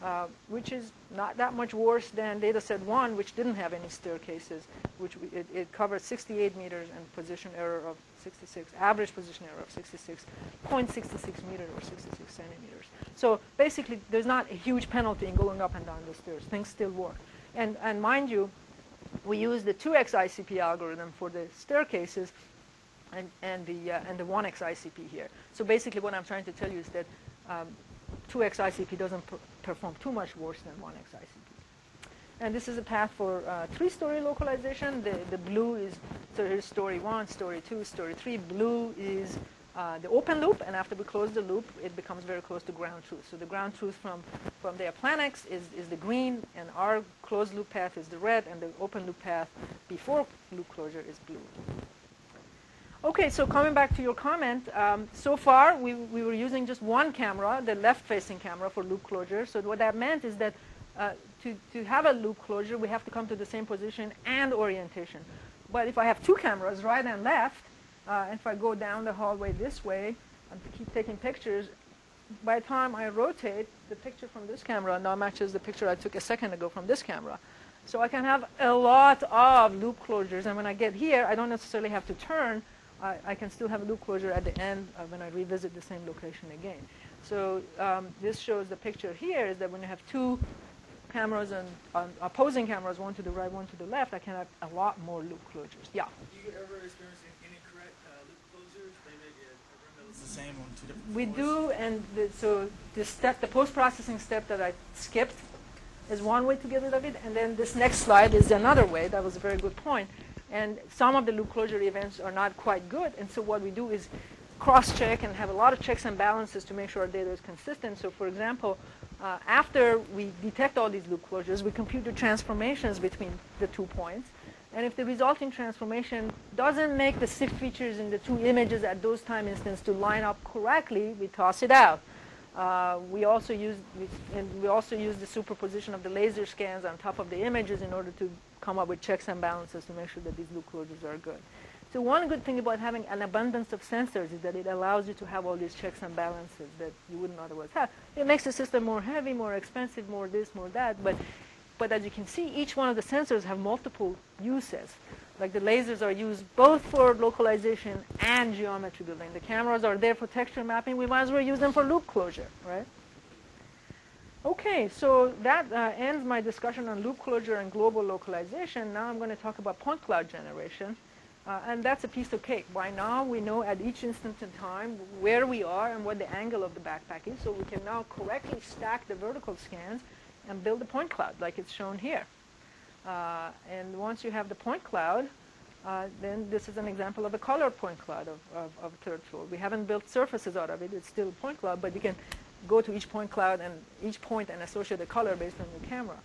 uh, which is not that much worse than data set one, which didn't have any staircases, which we, it, it covered sixty-eight meters and position error of sixty-six, average position error of sixty-six point six six meters or sixty-six centimeters. So basically, there's not a huge penalty in going up and down the stairs. Things still work. And, and mind you, we use the two X I C P algorithm for the staircases and, and, the, uh, and the one X I C P here. So basically, what I'm trying to tell you is that um, two X I C P doesn't per perform too much worse than one X I C P. And this is a path for uh, three-story localization. The, the blue is, so here's story one, story two, story three. Blue is uh, the open loop, and after we close the loop, it becomes very close to ground truth. So the ground truth from, from the Aplenix is, is the green, and our closed loop path is the red, and the open loop path before loop closure is blue. Okay, so coming back to your comment, um, so far we, we were using just one camera, the left-facing camera for loop closure. So what that meant is that uh, To, to have a loop closure, we have to come to the same position and orientation. But if I have two cameras, right and left, uh, if I go down the hallway this way and keep taking pictures, by the time I rotate, the picture from this camera now matches the picture I took a second ago from this camera. So I can have a lot of loop closures. And when I get here, I don't necessarily have to turn. I, I can still have a loop closure at the end uh, when I revisit the same location again. So um, this shows the picture here is that when you have two cameras and um, opposing cameras, one to the right, one to the left, I can have a lot more loop closures. Yeah? Do you ever experience incorrect uh, loop closures? They make it a room that's the same on two different We floors. do, and the, so the step, the post-processing step that I skipped is one way to get rid of it, and then this next slide is another way. That was a very good point. And some of the loop closure events are not quite good. And so what we do is cross-check and have a lot of checks and balances to make sure our data is consistent. So for example, uh, after we detect all these loop closures, we compute the transformations between the two points. And if the resulting transformation doesn't make the SIFT features in the two images at those time instants to line up correctly, we toss it out. Uh, we also use we, and we also use the superposition of the laser scans on top of the images in order to come up with checks and balances to make sure that these loop closures are good. So one good thing about having an abundance of sensors is that it allows you to have all these checks and balances that you wouldn't otherwise have. It makes the system more heavy, more expensive, more this, more that. But, but as you can see, each one of the sensors have multiple uses. Like the lasers are used both for localization and geometry building. The cameras are there for texture mapping. We might as well use them for loop closure, right? Okay, so that uh, ends my discussion on loop closure and global localization. Now I'm going to talk about point cloud generation. Uh, and that's a piece of cake. By now, we know at each instant in time where we are and what the angle of the backpack is. So we can now correctly stack the vertical scans and build a point cloud like it's shown here. Uh, and once you have the point cloud, uh, then this is an example of a colored point cloud of, of, of third floor. We haven't built surfaces out of it. It's still a point cloud, but you can go to each point cloud and each point and associate a color based on your camera.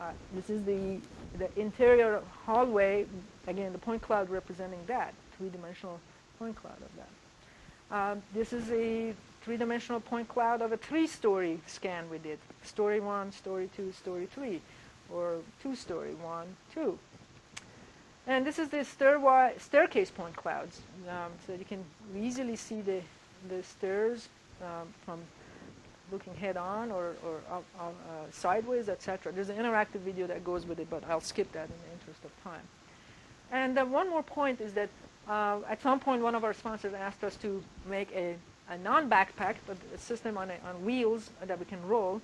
Uh, this is the, the interior hallway, again, the point cloud representing that, three-dimensional point cloud of that. Um, this is a three-dimensional point cloud of a three-story scan we did, story one, story two, story three, or two-story, one, two. And this is the stairway, staircase point clouds. Um, so you can easily see the, the stairs um, from looking head-on or, or out, out, uh, sideways, et cetera. There's an interactive video that goes with it, but I'll skip that in the interest of time. And uh, one more point is that uh, at some point, one of our sponsors asked us to make a, a non-backpack, but a system on, a, on wheels that we can roll.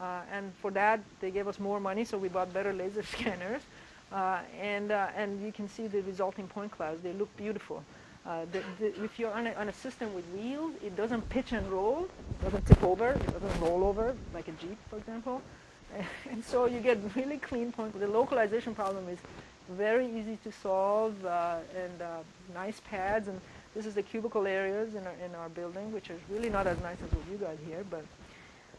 Uh, and for that, they gave us more money, so we bought better laser scanners. Uh, and, uh, and you can see the resulting point clouds. They look beautiful. Uh, the, the, if you're on a, on a system with wheels, it doesn't pitch and roll, it doesn't tip over, it doesn't roll over, like a Jeep, for example. And so you get really clean point. The localization problem is very easy to solve, uh, and uh, nice pads. And this is the cubicle areas in our, in our building, which is really not as nice as what you got here. But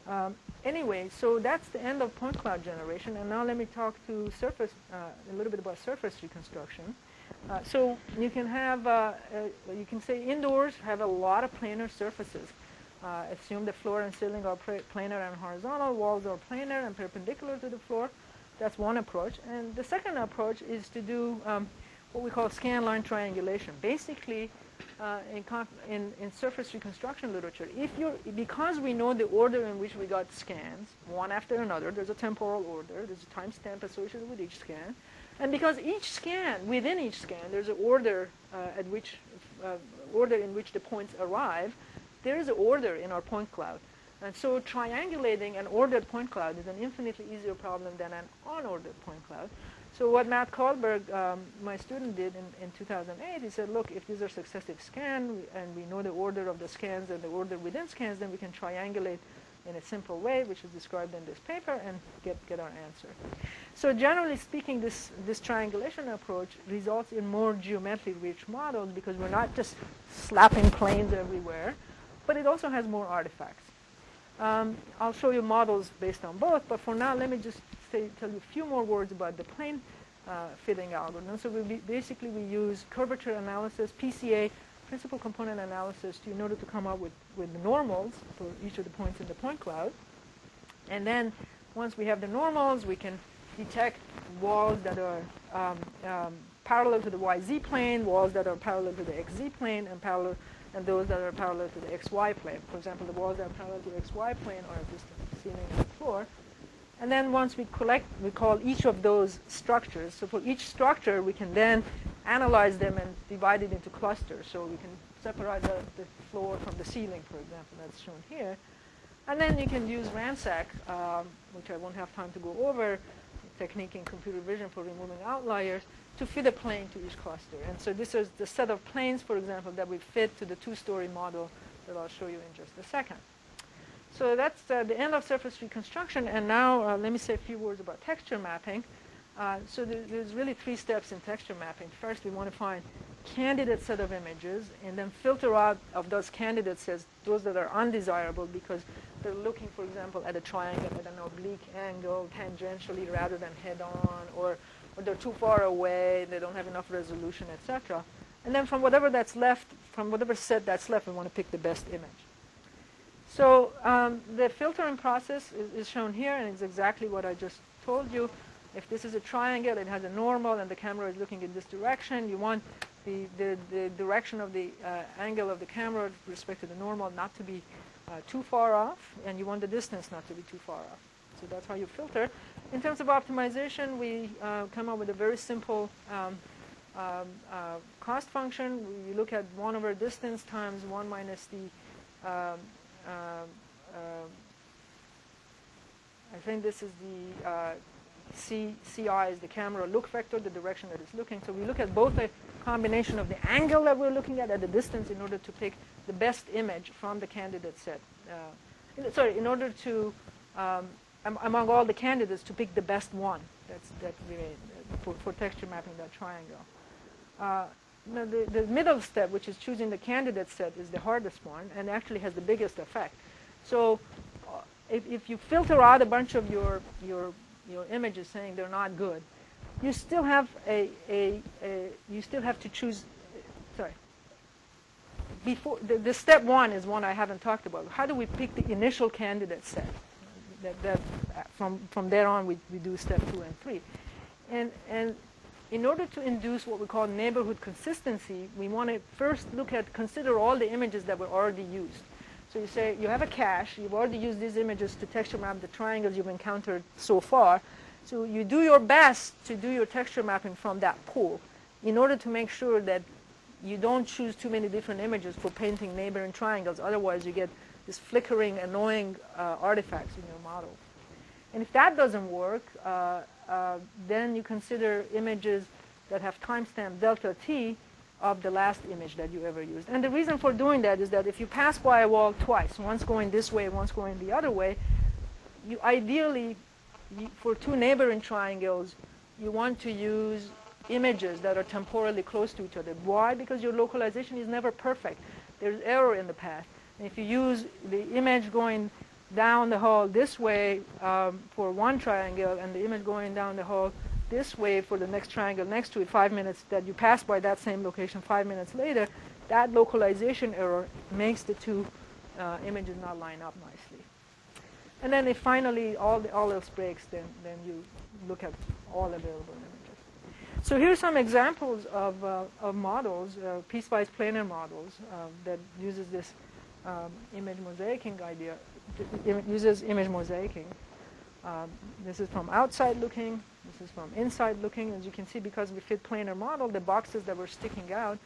um, anyway, so that's the end of point cloud generation. And now let me talk to surface uh, a little bit about surface reconstruction. Uh, so you can have, uh, uh, you can say indoors have a lot of planar surfaces. Uh, assume the floor and ceiling are planar and horizontal, walls are planar and perpendicular to the floor. That's one approach. And the second approach is to do um, what we call scan line triangulation. Basically, uh, in, in, in surface reconstruction literature, if you're, because we know the order in which we got scans, one after another, there's a temporal order, there's a timestamp associated with each scan. And because each scan, within each scan, there's an order uh, at which, uh, order in which the points arrive, there is an order in our point cloud. And so triangulating an ordered point cloud is an infinitely easier problem than an unordered point cloud. So what Matt Kohlberg, um, my student, did in, in two thousand eight, he said, look, if these are successive scans and we know the order of the scans and the order within scans, then we can triangulate in a simple way, which is described in this paper, and get, get our answer. So generally speaking, this, this triangulation approach results in more geometrically rich models because we're not just slapping planes everywhere, but it also has more artifacts. Um, I'll show you models based on both, but for now, let me just say, tell you a few more words about the plane uh, fitting algorithm. So we be, basically, we use curvature analysis, P C A, principal component analysis, in order to come up with, with the normals for each of the points in the point cloud. And then once we have the normals, we can detect walls that are um, um, parallel to the Y Z plane, walls that are parallel to the X Z plane, and, parallel, and those that are parallel to the X Y plane. For example, the walls that are parallel to the X Y plane are at the ceiling and floor. And then once we collect, we call each of those structures. So for each structure, we can then analyze them and divide it into clusters. So we can separate the, the floor from the ceiling, for example, that's shown here. And then you can use RANSAC, um, which I won't have time to go over, technique in computer vision for removing outliers, to fit a plane to each cluster. And so this is the set of planes, for example, that we fit to the two-story model that I'll show you in just a second. So that's uh, the end of surface reconstruction. And now uh, let me say a few words about texture mapping. Uh, so there, there's really three steps in texture mapping. First, we want to find candidate set of images and then filter out of those candidate sets those that are undesirable because they're looking, for example, at a triangle at an oblique angle tangentially rather than head-on, or, or they're too far away, they don't have enough resolution, et cetera. And then from whatever that's left, from whatever set that's left, we want to pick the best image. So um, the filtering process is, is shown here, and it's exactly what I just told you. If this is a triangle, it has a normal, and the camera is looking in this direction, you want the, the, the direction of the uh, angle of the camera with respect to the normal not to be uh, too far off, and you want the distance not to be too far off. So that's how you filter. In terms of optimization, we uh, come up with a very simple um, um, uh, cost function. We look at one over distance times one minus the, um, uh, uh, I think this is the, uh, C, C I is the camera look vector, the direction that it's looking. So we look at both a combination of the angle that we're looking at at the distance in order to pick the best image from the candidate set. Uh, sorry, in order to, um, am, among all the candidates, to pick the best one. That's that we made for, for texture mapping that triangle. Uh, now the, the middle step, which is choosing the candidate set, is the hardest one and actually has the biggest effect. So if, if you filter out a bunch of your, your your image is saying they're not good, you still have a, a, a you still have to choose, sorry, before, the, the step one is one I haven't talked about. How do we pick the initial candidate set? That, that from, from there on we, we do step two and three. And, and in order to induce what we call neighborhood consistency, we want to first look at, consider all the images that were already used. So you say you have a cache, you've already used these images to texture map the triangles you've encountered so far. So you do your best to do your texture mapping from that pool in order to make sure that you don't choose too many different images for painting neighboring triangles. Otherwise, you get this flickering, annoying uh, artifacts in your model. And if that doesn't work, uh, uh, then you consider images that have timestamp delta T of the last image that you ever used. And the reason for doing that is that if you pass by a wall twice, once going this way, once going the other way, you ideally, you, for two neighboring triangles, you want to use images that are temporally close to each other. Why? Because your localization is never perfect. There's error in the path. And if you use the image going down the hall this way um, for one triangle and the image going down the hall this way for the next triangle next to it, five minutes that you pass by that same location five minutes later, that localization error makes the two uh, images not line up nicely. And then if finally all, the, all else breaks, then, then you look at all available images. So here's some examples of, uh, of models, uh, piecewise planar models uh, that uses this um, image mosaicing idea, uses image mosaicing. Um, this is from outside looking, this is from inside looking. As you can see, because we fit planar model, the boxes that were sticking out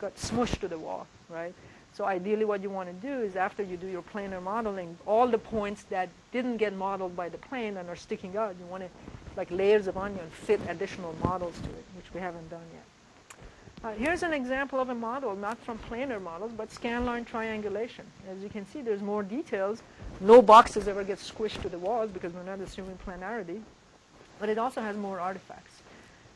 got smooshed to the wall, right? So ideally what you want to do is after you do your planar modeling, all the points that didn't get modeled by the plane and are sticking out, you want to, like layers of onion, fit additional models to it, which we haven't done yet. Uh, here's an example of a model, not from planar models, but scanline triangulation. As you can see, there's more details. No boxes ever get squished to the walls because we're not assuming planarity. But it also has more artifacts.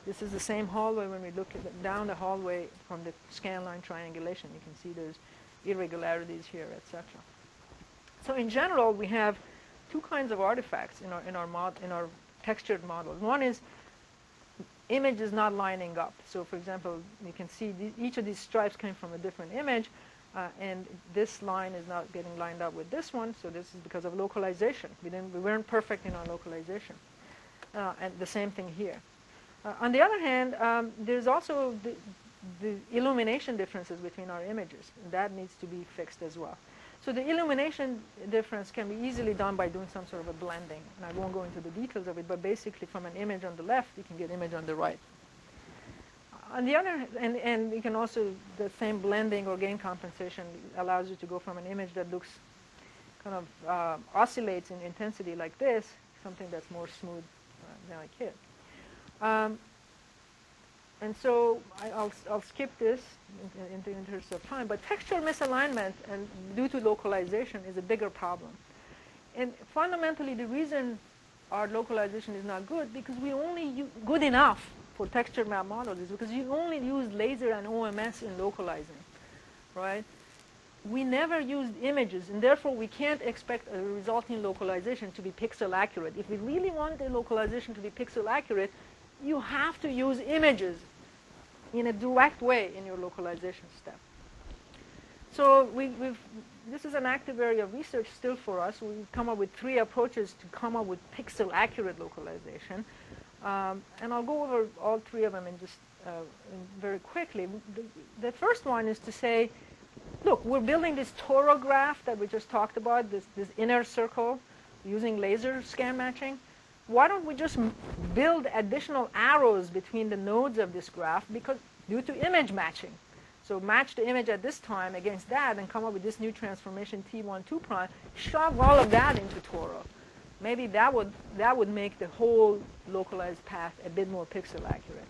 This is the same hallway. When we look at the, down the hallway from the scanline triangulation, you can see there's irregularities here, et cetera. So in general, we have two kinds of artifacts in our in our mod, in our textured models. One is image is not lining up. So for example, you can see the, each of these stripes came from a different image, uh, and this line is not getting lined up with this one. So this is because of localization. We didn't, we weren't perfect in our localization. Uh, and the same thing here. Uh, on the other hand, um, there's also the, the illumination differences between our images. That needs to be fixed as well. So the illumination difference can be easily done by doing some sort of a blending. And I won't go into the details of it, but basically from an image on the left, you can get image on the right. On the other hand, and, and you can also, the same blending or gain compensation allows you to go from an image that looks kind of uh, oscillates in intensity like this, something that's more smooth uh, than like here. Um, and so I, I'll, I'll skip this in, in the interest of time, but texture misalignment and due to localization is a bigger problem. And fundamentally the reason our localization is not good because we only use good enough for texture map models is because you only use laser and O M S in localizing, right? We never used images, and therefore we can't expect a resulting localization to be pixel accurate. If we really want the localization to be pixel accurate, you have to use images in a direct way in your localization step. So we, we've, this is an active area of research still for us. We've come up with three approaches to come up with pixel accurate localization. Um, and I'll go over all three of them in just uh, in very quickly. The, the first one is to say, look, we're building this Toro graph that we just talked about, this, this inner circle using laser scan matching. Why don't we just build additional arrows between the nodes of this graph because due to image matching? So match the image at this time against that and come up with this new transformation T one two prime, shove all of that into Toro. Maybe that would, that would make the whole localized path a bit more pixel accurate.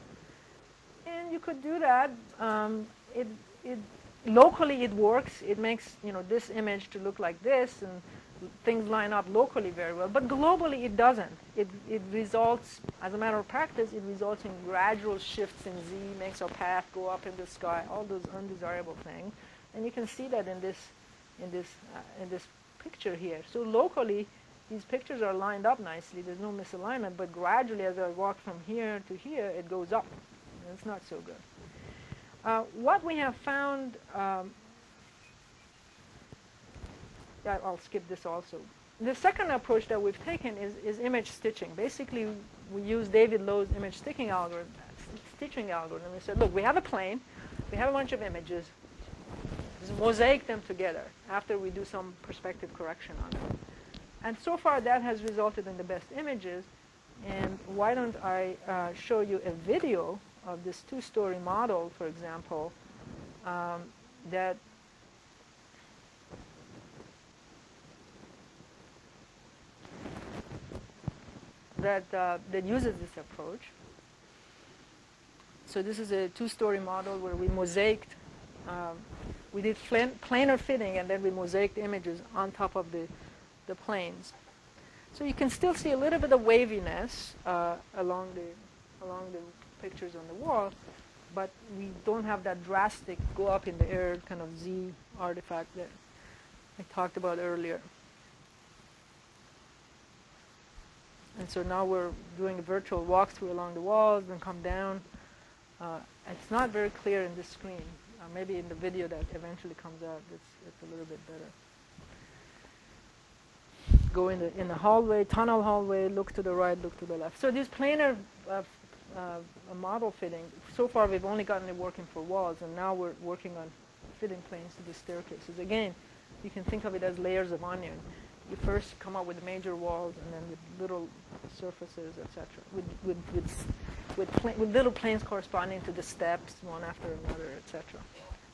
And you could do that. Um, it, it, locally it works. It makes, you know, this image to look like this, and things line up locally very well. But globally it doesn't. It, it results, as a matter of practice, it results in gradual shifts in Z, makes our path go up in the sky, all those undesirable things. And you can see that in this, in this, uh, in this picture here. So locally, these pictures are lined up nicely. There's no misalignment, but gradually as I walk from here to here, it goes up. And it's not so good. Uh, what we have found, um, I'll skip this also. The second approach that we've taken is, is image stitching. Basically, we use David Lowe's image stitching algorithm. Stitching algorithm. We said, look, we have a plane. We have a bunch of images. Just mosaic them together after we do some perspective correction on them. And so far, that has resulted in the best images. And why don't I uh, show you a video of this two-story model, for example, um, that that uh, that uses this approach. So this is a two-story model where we mosaiced. Um, we did planar fitting, and then we mosaiced images on top of the the planes. So you can still see a little bit of waviness uh, along the along the pictures on the wall, but we don't have that drastic go up in the air kind of Z artifact that I talked about earlier. And so now we're doing a virtual walkthrough along the walls and come down. Uh, it's not very clear in this screen. Uh, maybe in the video that eventually comes out, it's, it's a little bit better. Go in the in the hallway, tunnel hallway, look to the right, look to the left. So these planar uh, uh, model fitting, so far we've only gotten it working for walls, and now we're working on fitting planes to the staircases. Again, you can think of it as layers of onion. You first come up with major walls, and then with little surfaces, et cetera, with with with with, pla with little planes corresponding to the steps, one after another, et cetera.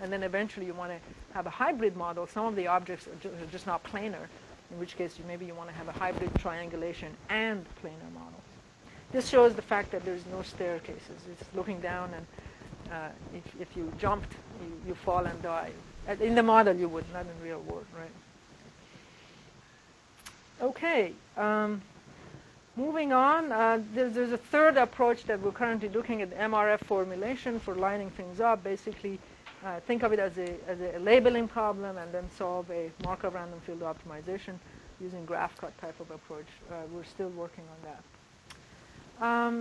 And then eventually you want to have a hybrid model. Some of the objects are, ju are just not planar, in which case you maybe you want to have a hybrid triangulation and planar model. This shows the fact that there's no staircases. It's looking down, and uh, if, if you jumped, you, you fall and die. In the model you would, not in real world, right? Okay, um, moving on, uh, there's, there's a third approach that we're currently looking at, M R F formulation for lining things up. Basically, Uh, think of it as a, as a labeling problem and then solve a Markov random field optimization using graph cut type of approach. Uh, we're still working on that. Um,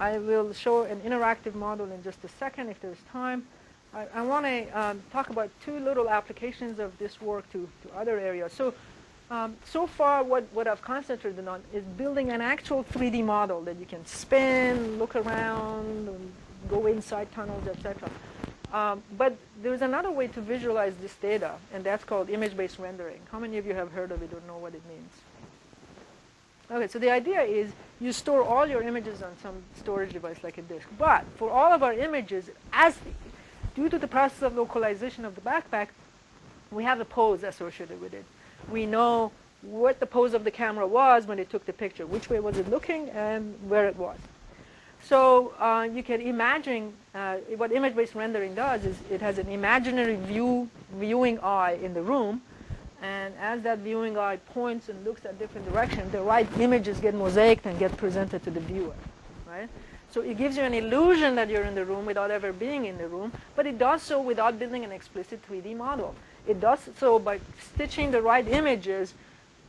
I will show an interactive model in just a second if there's time. I, I want to um, talk about two little applications of this work to, to other areas. So, um, so far what, what I've concentrated on is building an actual three D model that you can spin, look around, and go inside tunnels, et cetera. Um, but there's another way to visualize this data, and that's called image-based rendering. How many of you have heard of it or know what it means? Okay, so the idea is you store all your images on some storage device like a disk. But for all of our images, as due to the process of localization of the backpack, we have a pose associated with it. We know what the pose of the camera was when it took the picture, which way was it looking, and where it was. So uh, you can imagine uh, what image-based rendering does is it has an imaginary view, viewing eye in the room And as that viewing eye points and looks at different directions, the right images get mosaiced and get presented to the viewer, right? So it gives you an illusion that you're in the room without ever being in the room, but it does so without building an explicit three D model. It does so by stitching the right images,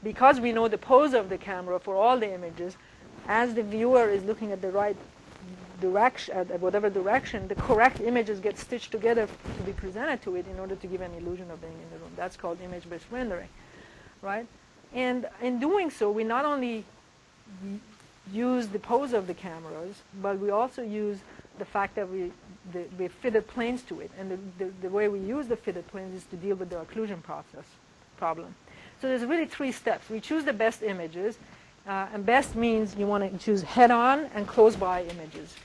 because we know the pose of the camera for all the images. As the viewer is looking at the right direction, at whatever direction, the correct images get stitched together to be presented to it in order to give an illusion of being in the room. That's called image-based rendering, right? And in doing so, we not only use the pose of the cameras, but we also use the fact that we, the, we fitted planes to it. And the, the, the way we use the fitted planes is to deal with the occlusion process problem. So there's really three steps. We choose the best images. Uh, and best means you want to choose head-on and close-by images.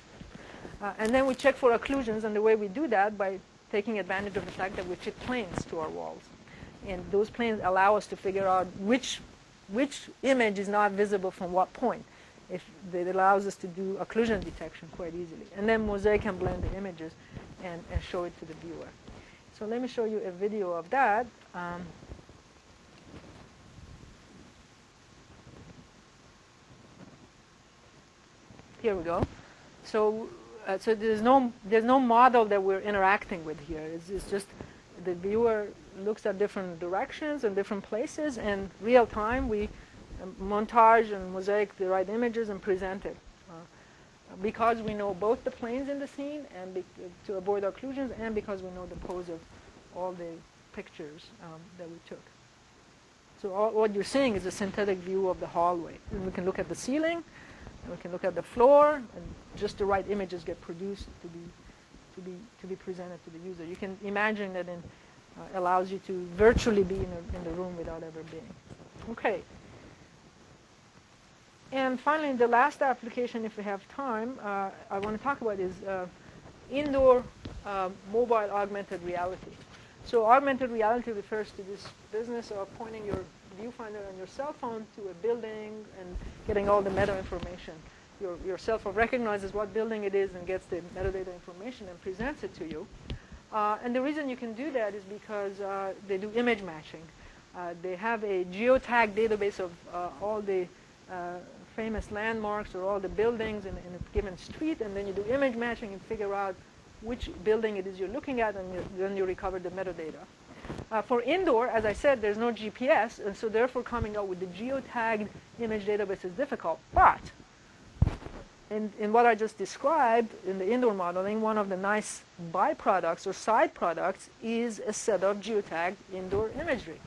Uh, and then we check for occlusions, and the way we do that by taking advantage of the fact that we fit planes to our walls. And those planes allow us to figure out which, which image is not visible from what point. If it allows us to do occlusion detection quite easily. And then mosaic and blend the images and, and show it to the viewer. So let me show you a video of that. Um, Here we go. So, uh, so there's no there's no model that we're interacting with here. It's, it's just the viewer looks at different directions and different places, and real time we montage and mosaic the right images and present it, uh, because we know both the planes in the scene and be, to avoid occlusions, and because we know the pose of all the pictures um, that we took. So all, what you're seeing is a synthetic view of the hallway. And we can look at the ceiling. And we can look at the floor, and just the right images get produced to be, to be, to be presented to the user. You can imagine that it uh, allows you to virtually be in, a, in the room without ever being. Okay. And finally, the last application, if we have time, uh, I want to talk about is uh, indoor uh, mobile augmented reality. So augmented reality refers to this business of pointing your viewfinder on your cell phone to a building and getting all the meta information. Your, your cell phone recognizes what building it is and gets the metadata information and presents it to you. Uh, and the reason you can do that is because uh, they do image matching. Uh, they have a geotag database of uh, all the uh, famous landmarks or all the buildings in, in a given street, and then you do image matching and figure out which building it is you're looking at, and you, then you recover the metadata. Uh, for indoor, as I said, there's no G P S, and so therefore coming out with the geotagged image database is difficult. But in, in what I just described in the indoor modeling, one of the nice byproducts or side products is a set of geotagged indoor imagery.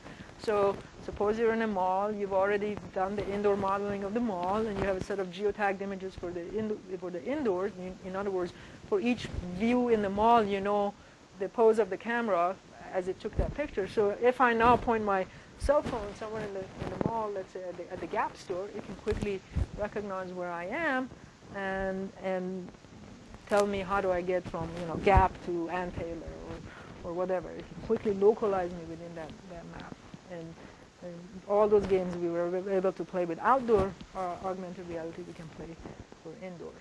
So suppose you're in a mall, you've already done the indoor modeling of the mall, and you have a set of geotagged images for the, in, for the indoors. In, in other words, for each view in the mall, you know the pose of the camera as it took that picture. So if I now point my cell phone somewhere in the, in the mall, let's say at the, at the Gap store, it can quickly recognize where I am and, and tell me how do I get from you know, Gap to Ann Taylor or, or whatever. It can quickly localize me within that, that map. And, and all those games we were able to play with outdoor uh, augmented reality, we can play for indoors.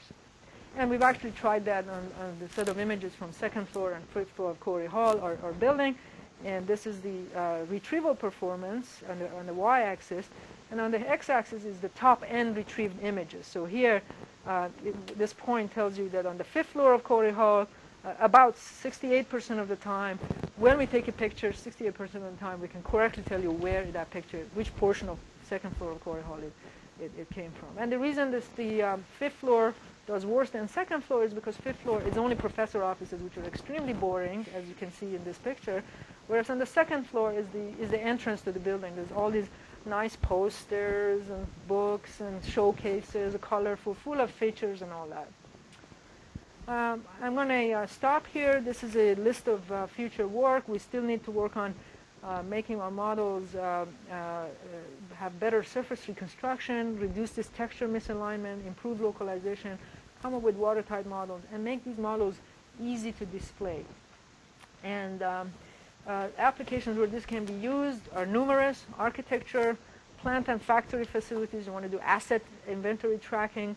And we've actually tried that on, on the set of images from second floor and fifth floor of Corey Hall, our, our building. And this is the uh, retrieval performance on the, on the y-axis. And on the x-axis is the top-end retrieved images. So here, uh, it, this point tells you that on the fifth floor of Corey Hall, uh, about sixty-eight percent of the time, when we take a picture, sixty-eight percent of the time, we can correctly tell you where that picture, which portion of second floor of Corey Hall it, it, it came from. And the reason this the um, fifth floor does worse than second floor is because fifth floor is only professor offices, which are extremely boring, as you can see in this picture. Whereas on the second floor is the, is the entrance to the building. There's all these nice posters and books and showcases, colorful, full of features and all that. Um, I'm going to uh, stop here. This is a list of uh, future work. We still need to work on uh, making our models uh, uh, have better surface reconstruction, reduce this texture misalignment, improve localization, come up with watertight models, and make these models easy to display. And um, uh, applications where this can be used are numerous: architecture, plant and factory facilities. You want to do asset inventory tracking,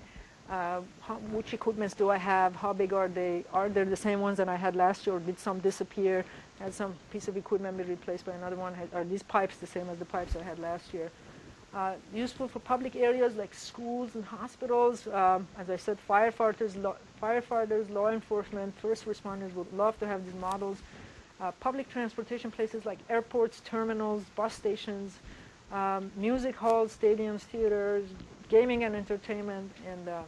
Uh, how, which equipments do I have? How big are they? Are they the same ones that I had last year, or did some disappear? Had some piece of equipment be replaced by another one? Had, are these pipes the same as the pipes I had last year? Uh, useful for public areas like schools and hospitals. Um, as I said, firefighters, lo firefighters, law enforcement, first responders would love to have these models. Uh, public transportation places like airports, terminals, bus stations, um, music halls, stadiums, theaters, gaming and entertainment, and uh,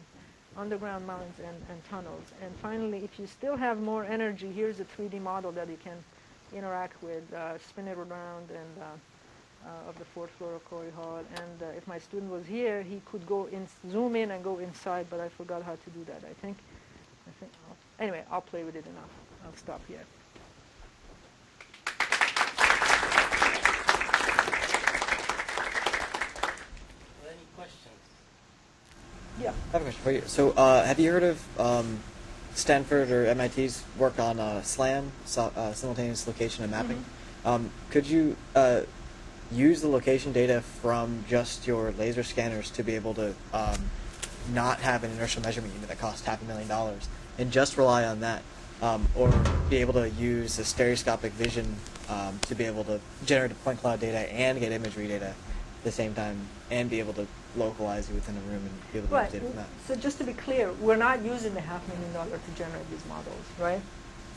underground mines and, and tunnels. And finally, if you still have more energy, here's a three D model that you can interact with, uh, spin it around, and uh, uh, of the fourth floor of Corey Hall. And uh, if my student was here, he could go in, zoom in and go inside, but I forgot how to do that, I think. I think I'll, anyway, I'll play with it and I'll, I'll stop here. Yeah. I have a question for you. So, uh, have you heard of um, Stanford or M I T's work on uh, SLAM, so, uh, simultaneous location and mapping? Mm-hmm. um, could you uh, use the location data from just your laser scanners to be able to um, not have an inertial measurement unit that costs half a million dollars and just rely on that, um, or be able to use a stereoscopic vision um, to be able to generate point cloud data and get imagery data at the same time, and be able to localize you within a room and be able to right. Use data from that? So just to be clear, we're not using the half million dollar to generate these models, right?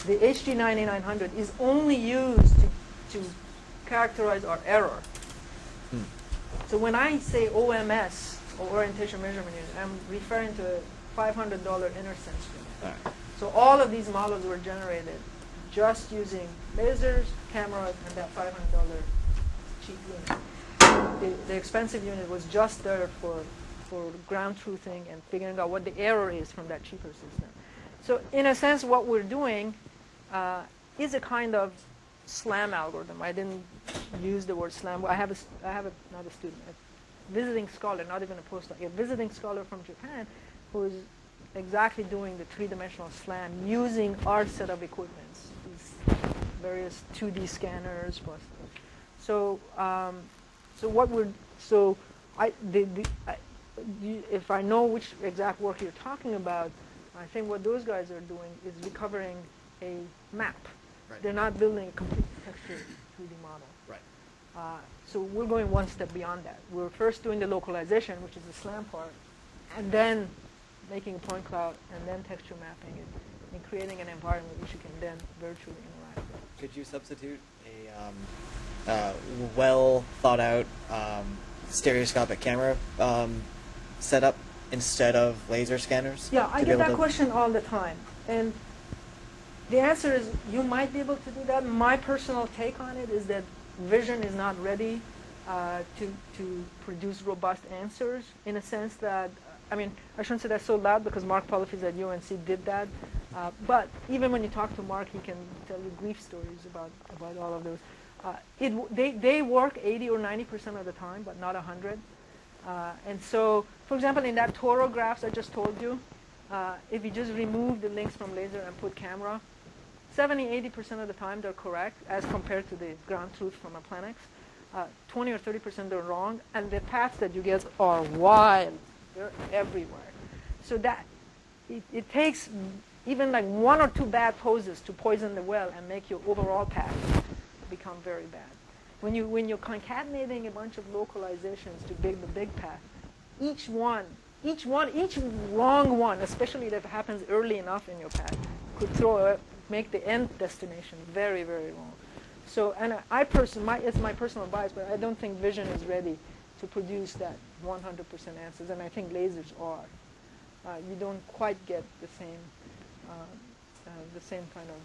The H G ninety-nine hundred is only used to, to characterize our error. Hmm. So when I say O M S, or orientation measurement unit, I'm referring to a five hundred dollar intersense unit. All right. So all of these models were generated just using lasers, cameras, and that five hundred dollar cheap unit. The, the expensive unit was just there for, for ground truthing and figuring out what the error is from that cheaper system. So in a sense, what we're doing uh, is a kind of SLAM algorithm. I didn't use the word SLAM. I have, a, I have a, not a student, a visiting scholar, not even a postdoc, a visiting scholar from Japan who is exactly doing the three-dimensional SLAM using our set of equipments, these various two D scanners. So. Um, So what we're so I the, the, I the if I know which exact work you're talking about, I think what those guys are doing is recovering a map. Right. They're not building a complete texture three D model. Right. Uh, so we're going one step beyond that. We're first doing the localization, which is the SLAM part, and then making a point cloud, and then texture mapping it, and creating an environment which you can then virtually interact with. Could you substitute a um Uh, well thought out um, stereoscopic camera um, setup instead of laser scanners? Yeah, I get that question all the time. And the answer is you might be able to do that. My personal take on it is that vision is not ready uh, to, to produce robust answers, in a sense that, I mean, I shouldn't say that so loud because Mark Polifiz at U N C did that. Uh, but even when you talk to Mark, he can tell you grief stories about, about all of those. Uh, it w they, they work eighty or ninety percent of the time, but not one hundred. Uh, and so, for example, in that Toro graphs I just told you, uh, if you just remove the links from laser and put camera, seventy, eighty percent of the time they're correct as compared to the ground truth from Aplenix. Uh, twenty or thirty percent they're wrong, and the paths that you get are wild. They're everywhere. So that, it, it takes even like one or two bad poses to poison the well and make your overall path become very bad. When, you, when you're concatenating a bunch of localizations to big, the big path, each one, each one, each wrong one, especially if it happens early enough in your path, could throw a, make the end destination very, very wrong. So, and I, I person, my, it's my personal bias, but I don't think vision is ready to produce that one hundred percent answers, and I think lasers are. Uh, you don't quite get the same, uh, uh, the same kind of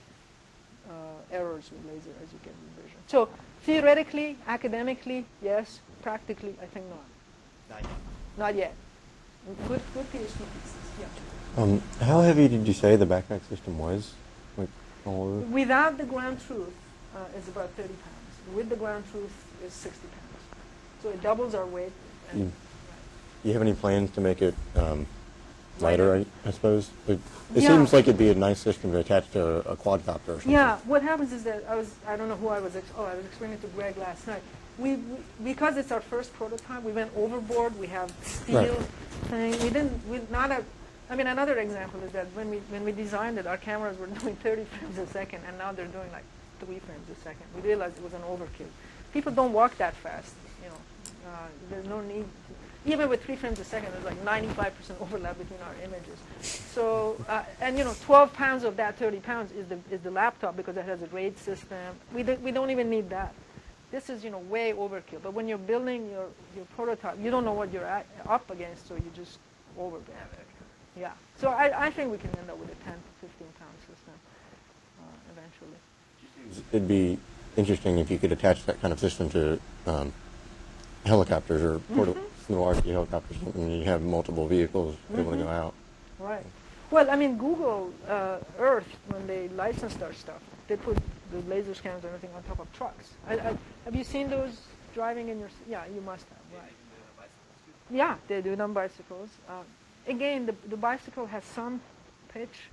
Uh, errors with laser as you get with vision. So theoretically, academically, yes. Practically, I think not. Not yet. Not yet. Good, good PhD thesis. Yeah. Um, how heavy did you say the backpack system was? Like all of it? Without the ground truth, uh, it's about thirty pounds. With the ground truth, it's sixty pounds. So it doubles our weight. And you, you have any plans to make it Um, lighter, I, I suppose? It, it yeah. seems like it'd be a nice system to attach to a, a quadcopter or something. Yeah, what happens is that I was, I don't know who I was, ex oh, I was explaining to Greg last night. We, we, because it's our first prototype, we went overboard, we have steel right. thing. We didn't, we're not a, I mean, another example is that when we when we designed it, our cameras were doing thirty frames a second, and now they're doing like three frames a second. We realized it was an overkill. People don't walk that fast, you know. Uh, there's no need. To, even with three frames a second, there's like ninety-five percent overlap between our images. So, uh, and you know, twelve pounds of that thirty pounds is the is the laptop because it has a RAID system. We do, we don't even need that. This is, you know, way overkill. But when you're building your your prototype, you don't know what you're at, up against, so you just overbuild. Yeah, so I, I think we can end up with a ten to fifteen pound system uh, eventually. It'd be interesting if you could attach that kind of system to um, helicopters or portable, mm-hmm. large helicopters, and you have multiple vehicles mm-hmm. able to go out. Right. Well, I mean, Google uh, Earth, when they licensed our stuff, they put the laser scans and everything on top of trucks. I, I, have you seen those driving in your... Yeah, you must have, right. Yeah, they do it on bicycles. Um, Again, the, the bicycle has some pitch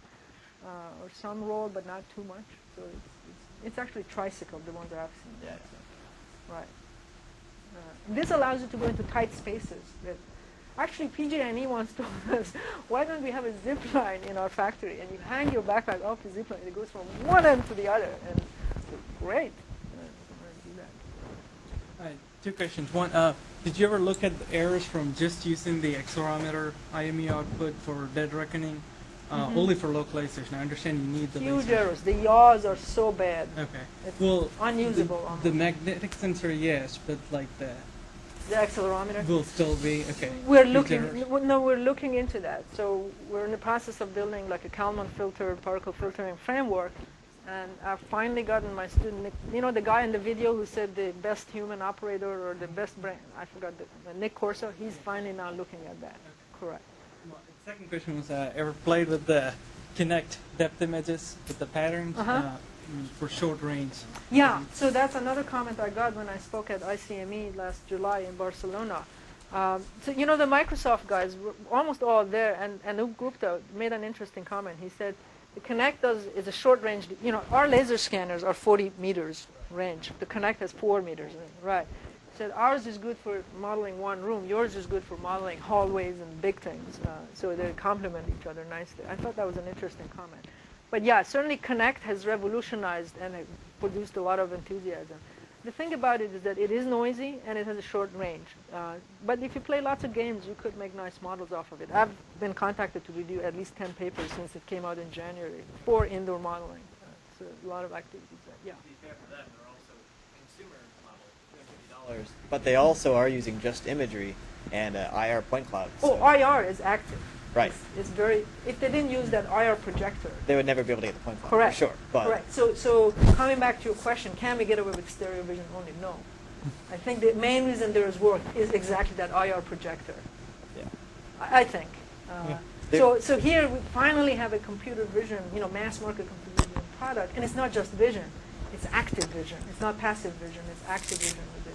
uh, or some roll, but not too much. So it's, it's, it's actually tricycle, the ones that I've seen. Yeah. So. Right. Uh, this allows you to go into tight spaces. That actually, P G and E once told us, why don't we have a zip line in our factory? And you hang your backpack off the zip line, and it goes from one end to the other. And so, great. Uh, do that. All right. Two questions. One. Uh, Did you ever look at errors from just using the accelerometer I M E output for dead reckoning? Uh, mm-hmm. Only for localization. I understand you need the huge errors. The yaws are so bad. Okay. It's well, unusable. The, um, the magnetic sensor, yes, but like the the accelerometer will still be okay. We're looking. No, we're looking into that. So we're in the process of building like a Kalman filter, particle filtering framework. And I've finally gotten my student, you know, the guy in the video who said the best human operator or the best brain, I forgot, the, Nick Corso, he's finally now looking at that. Okay. Correct. Well, the second question was, uh, ever played with the Kinect depth images with the patterns uh-huh. uh, for short range? Yeah, um, so that's another comment I got when I spoke at I C M E last July in Barcelona. Um, so, you know, the Microsoft guys were almost all there, and Anup Gupta made an interesting comment. He said, the Kinect does is a short range, you know, our laser scanners are forty meters range. The Kinect has four meters, right. So ours is good for modeling one room. Yours is good for modeling hallways and big things. Uh, so they complement each other nicely. I thought that was an interesting comment. But yeah, certainly Kinect has revolutionized and it produced a lot of enthusiasm. The thing about it is that it is noisy and it has a short range. Uh, but if you play lots of games, you could make nice models off of it. I've been contacted to review at least ten papers since it came out in January for indoor modeling. Uh, so a lot of activities. That, yeah. To be fair for them, they're also consumer models, fifty dollars. But they also are using just imagery and uh, I R point clouds. So. Oh, I R is active. Right. It's, it's very. If they didn't use that I R projector, they would never be able to get the point cloud. Correct. For sure. But correct. So, so coming back to your question, can we get away with stereo vision only? No. I think the main reason there is work is exactly that I R projector. Yeah. I, I think. Uh, yeah. So, so here we finally have a computer vision, you know, mass market computer vision product, and it's not just vision; it's active vision. It's not passive vision; it's active vision with the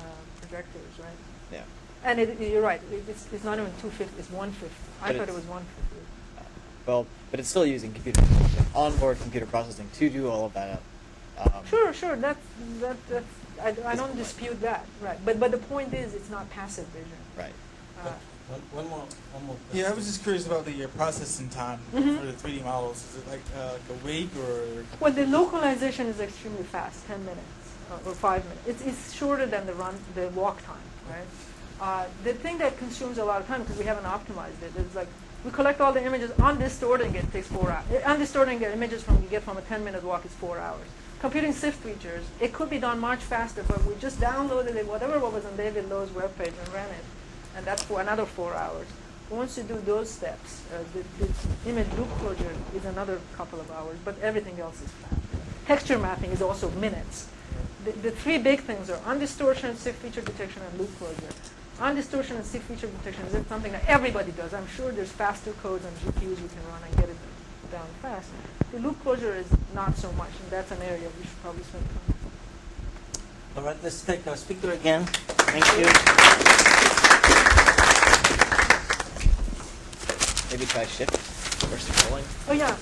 uh, projectors, right? Yeah. And it, you're right. It's, it's not even two fifty. It's one fifty. I but thought it was one fifty. Uh, well, but it's still using computer processing, onboard computer processing to do all of that. Um, sure, sure. That's that. That's, I, I don't dispute that. Right. But but the point is, it's not passive vision. Right. Uh, one, one more. One more. Yeah, I was just curious about the uh, processing time mm-hmm. for the three D models. Is it like, uh, like a week or? Well, the localization is extremely fast, ten minutes uh, or five minutes. It's it's shorter than the run the walk time, right? Uh, the thing that consumes a lot of time, because we haven't optimized it, is like we collect all the images, undistorting it takes four hours. Undistorting the images from you get from a ten minute walk is four hours. Computing SIFT features, it could be done much faster, but we just downloaded it, whatever was on David Lowe's webpage and ran it, and that's for another four hours. Once you do those steps, uh, the, the image loop closure is another couple of hours, but everything else is fast. Texture mapping is also minutes. The, the three big things are undistortion, SIFT feature detection, and loop closure. Undistortion and SIFT feature detection is something that everybody does. I'm sure there's faster codes and G P Us we can run and get it down fast. The loop closure is not so much, and that's an area we should probably spend time. All right, let's take our speaker again. Thank you. Maybe try shift versus rolling. Oh, yeah.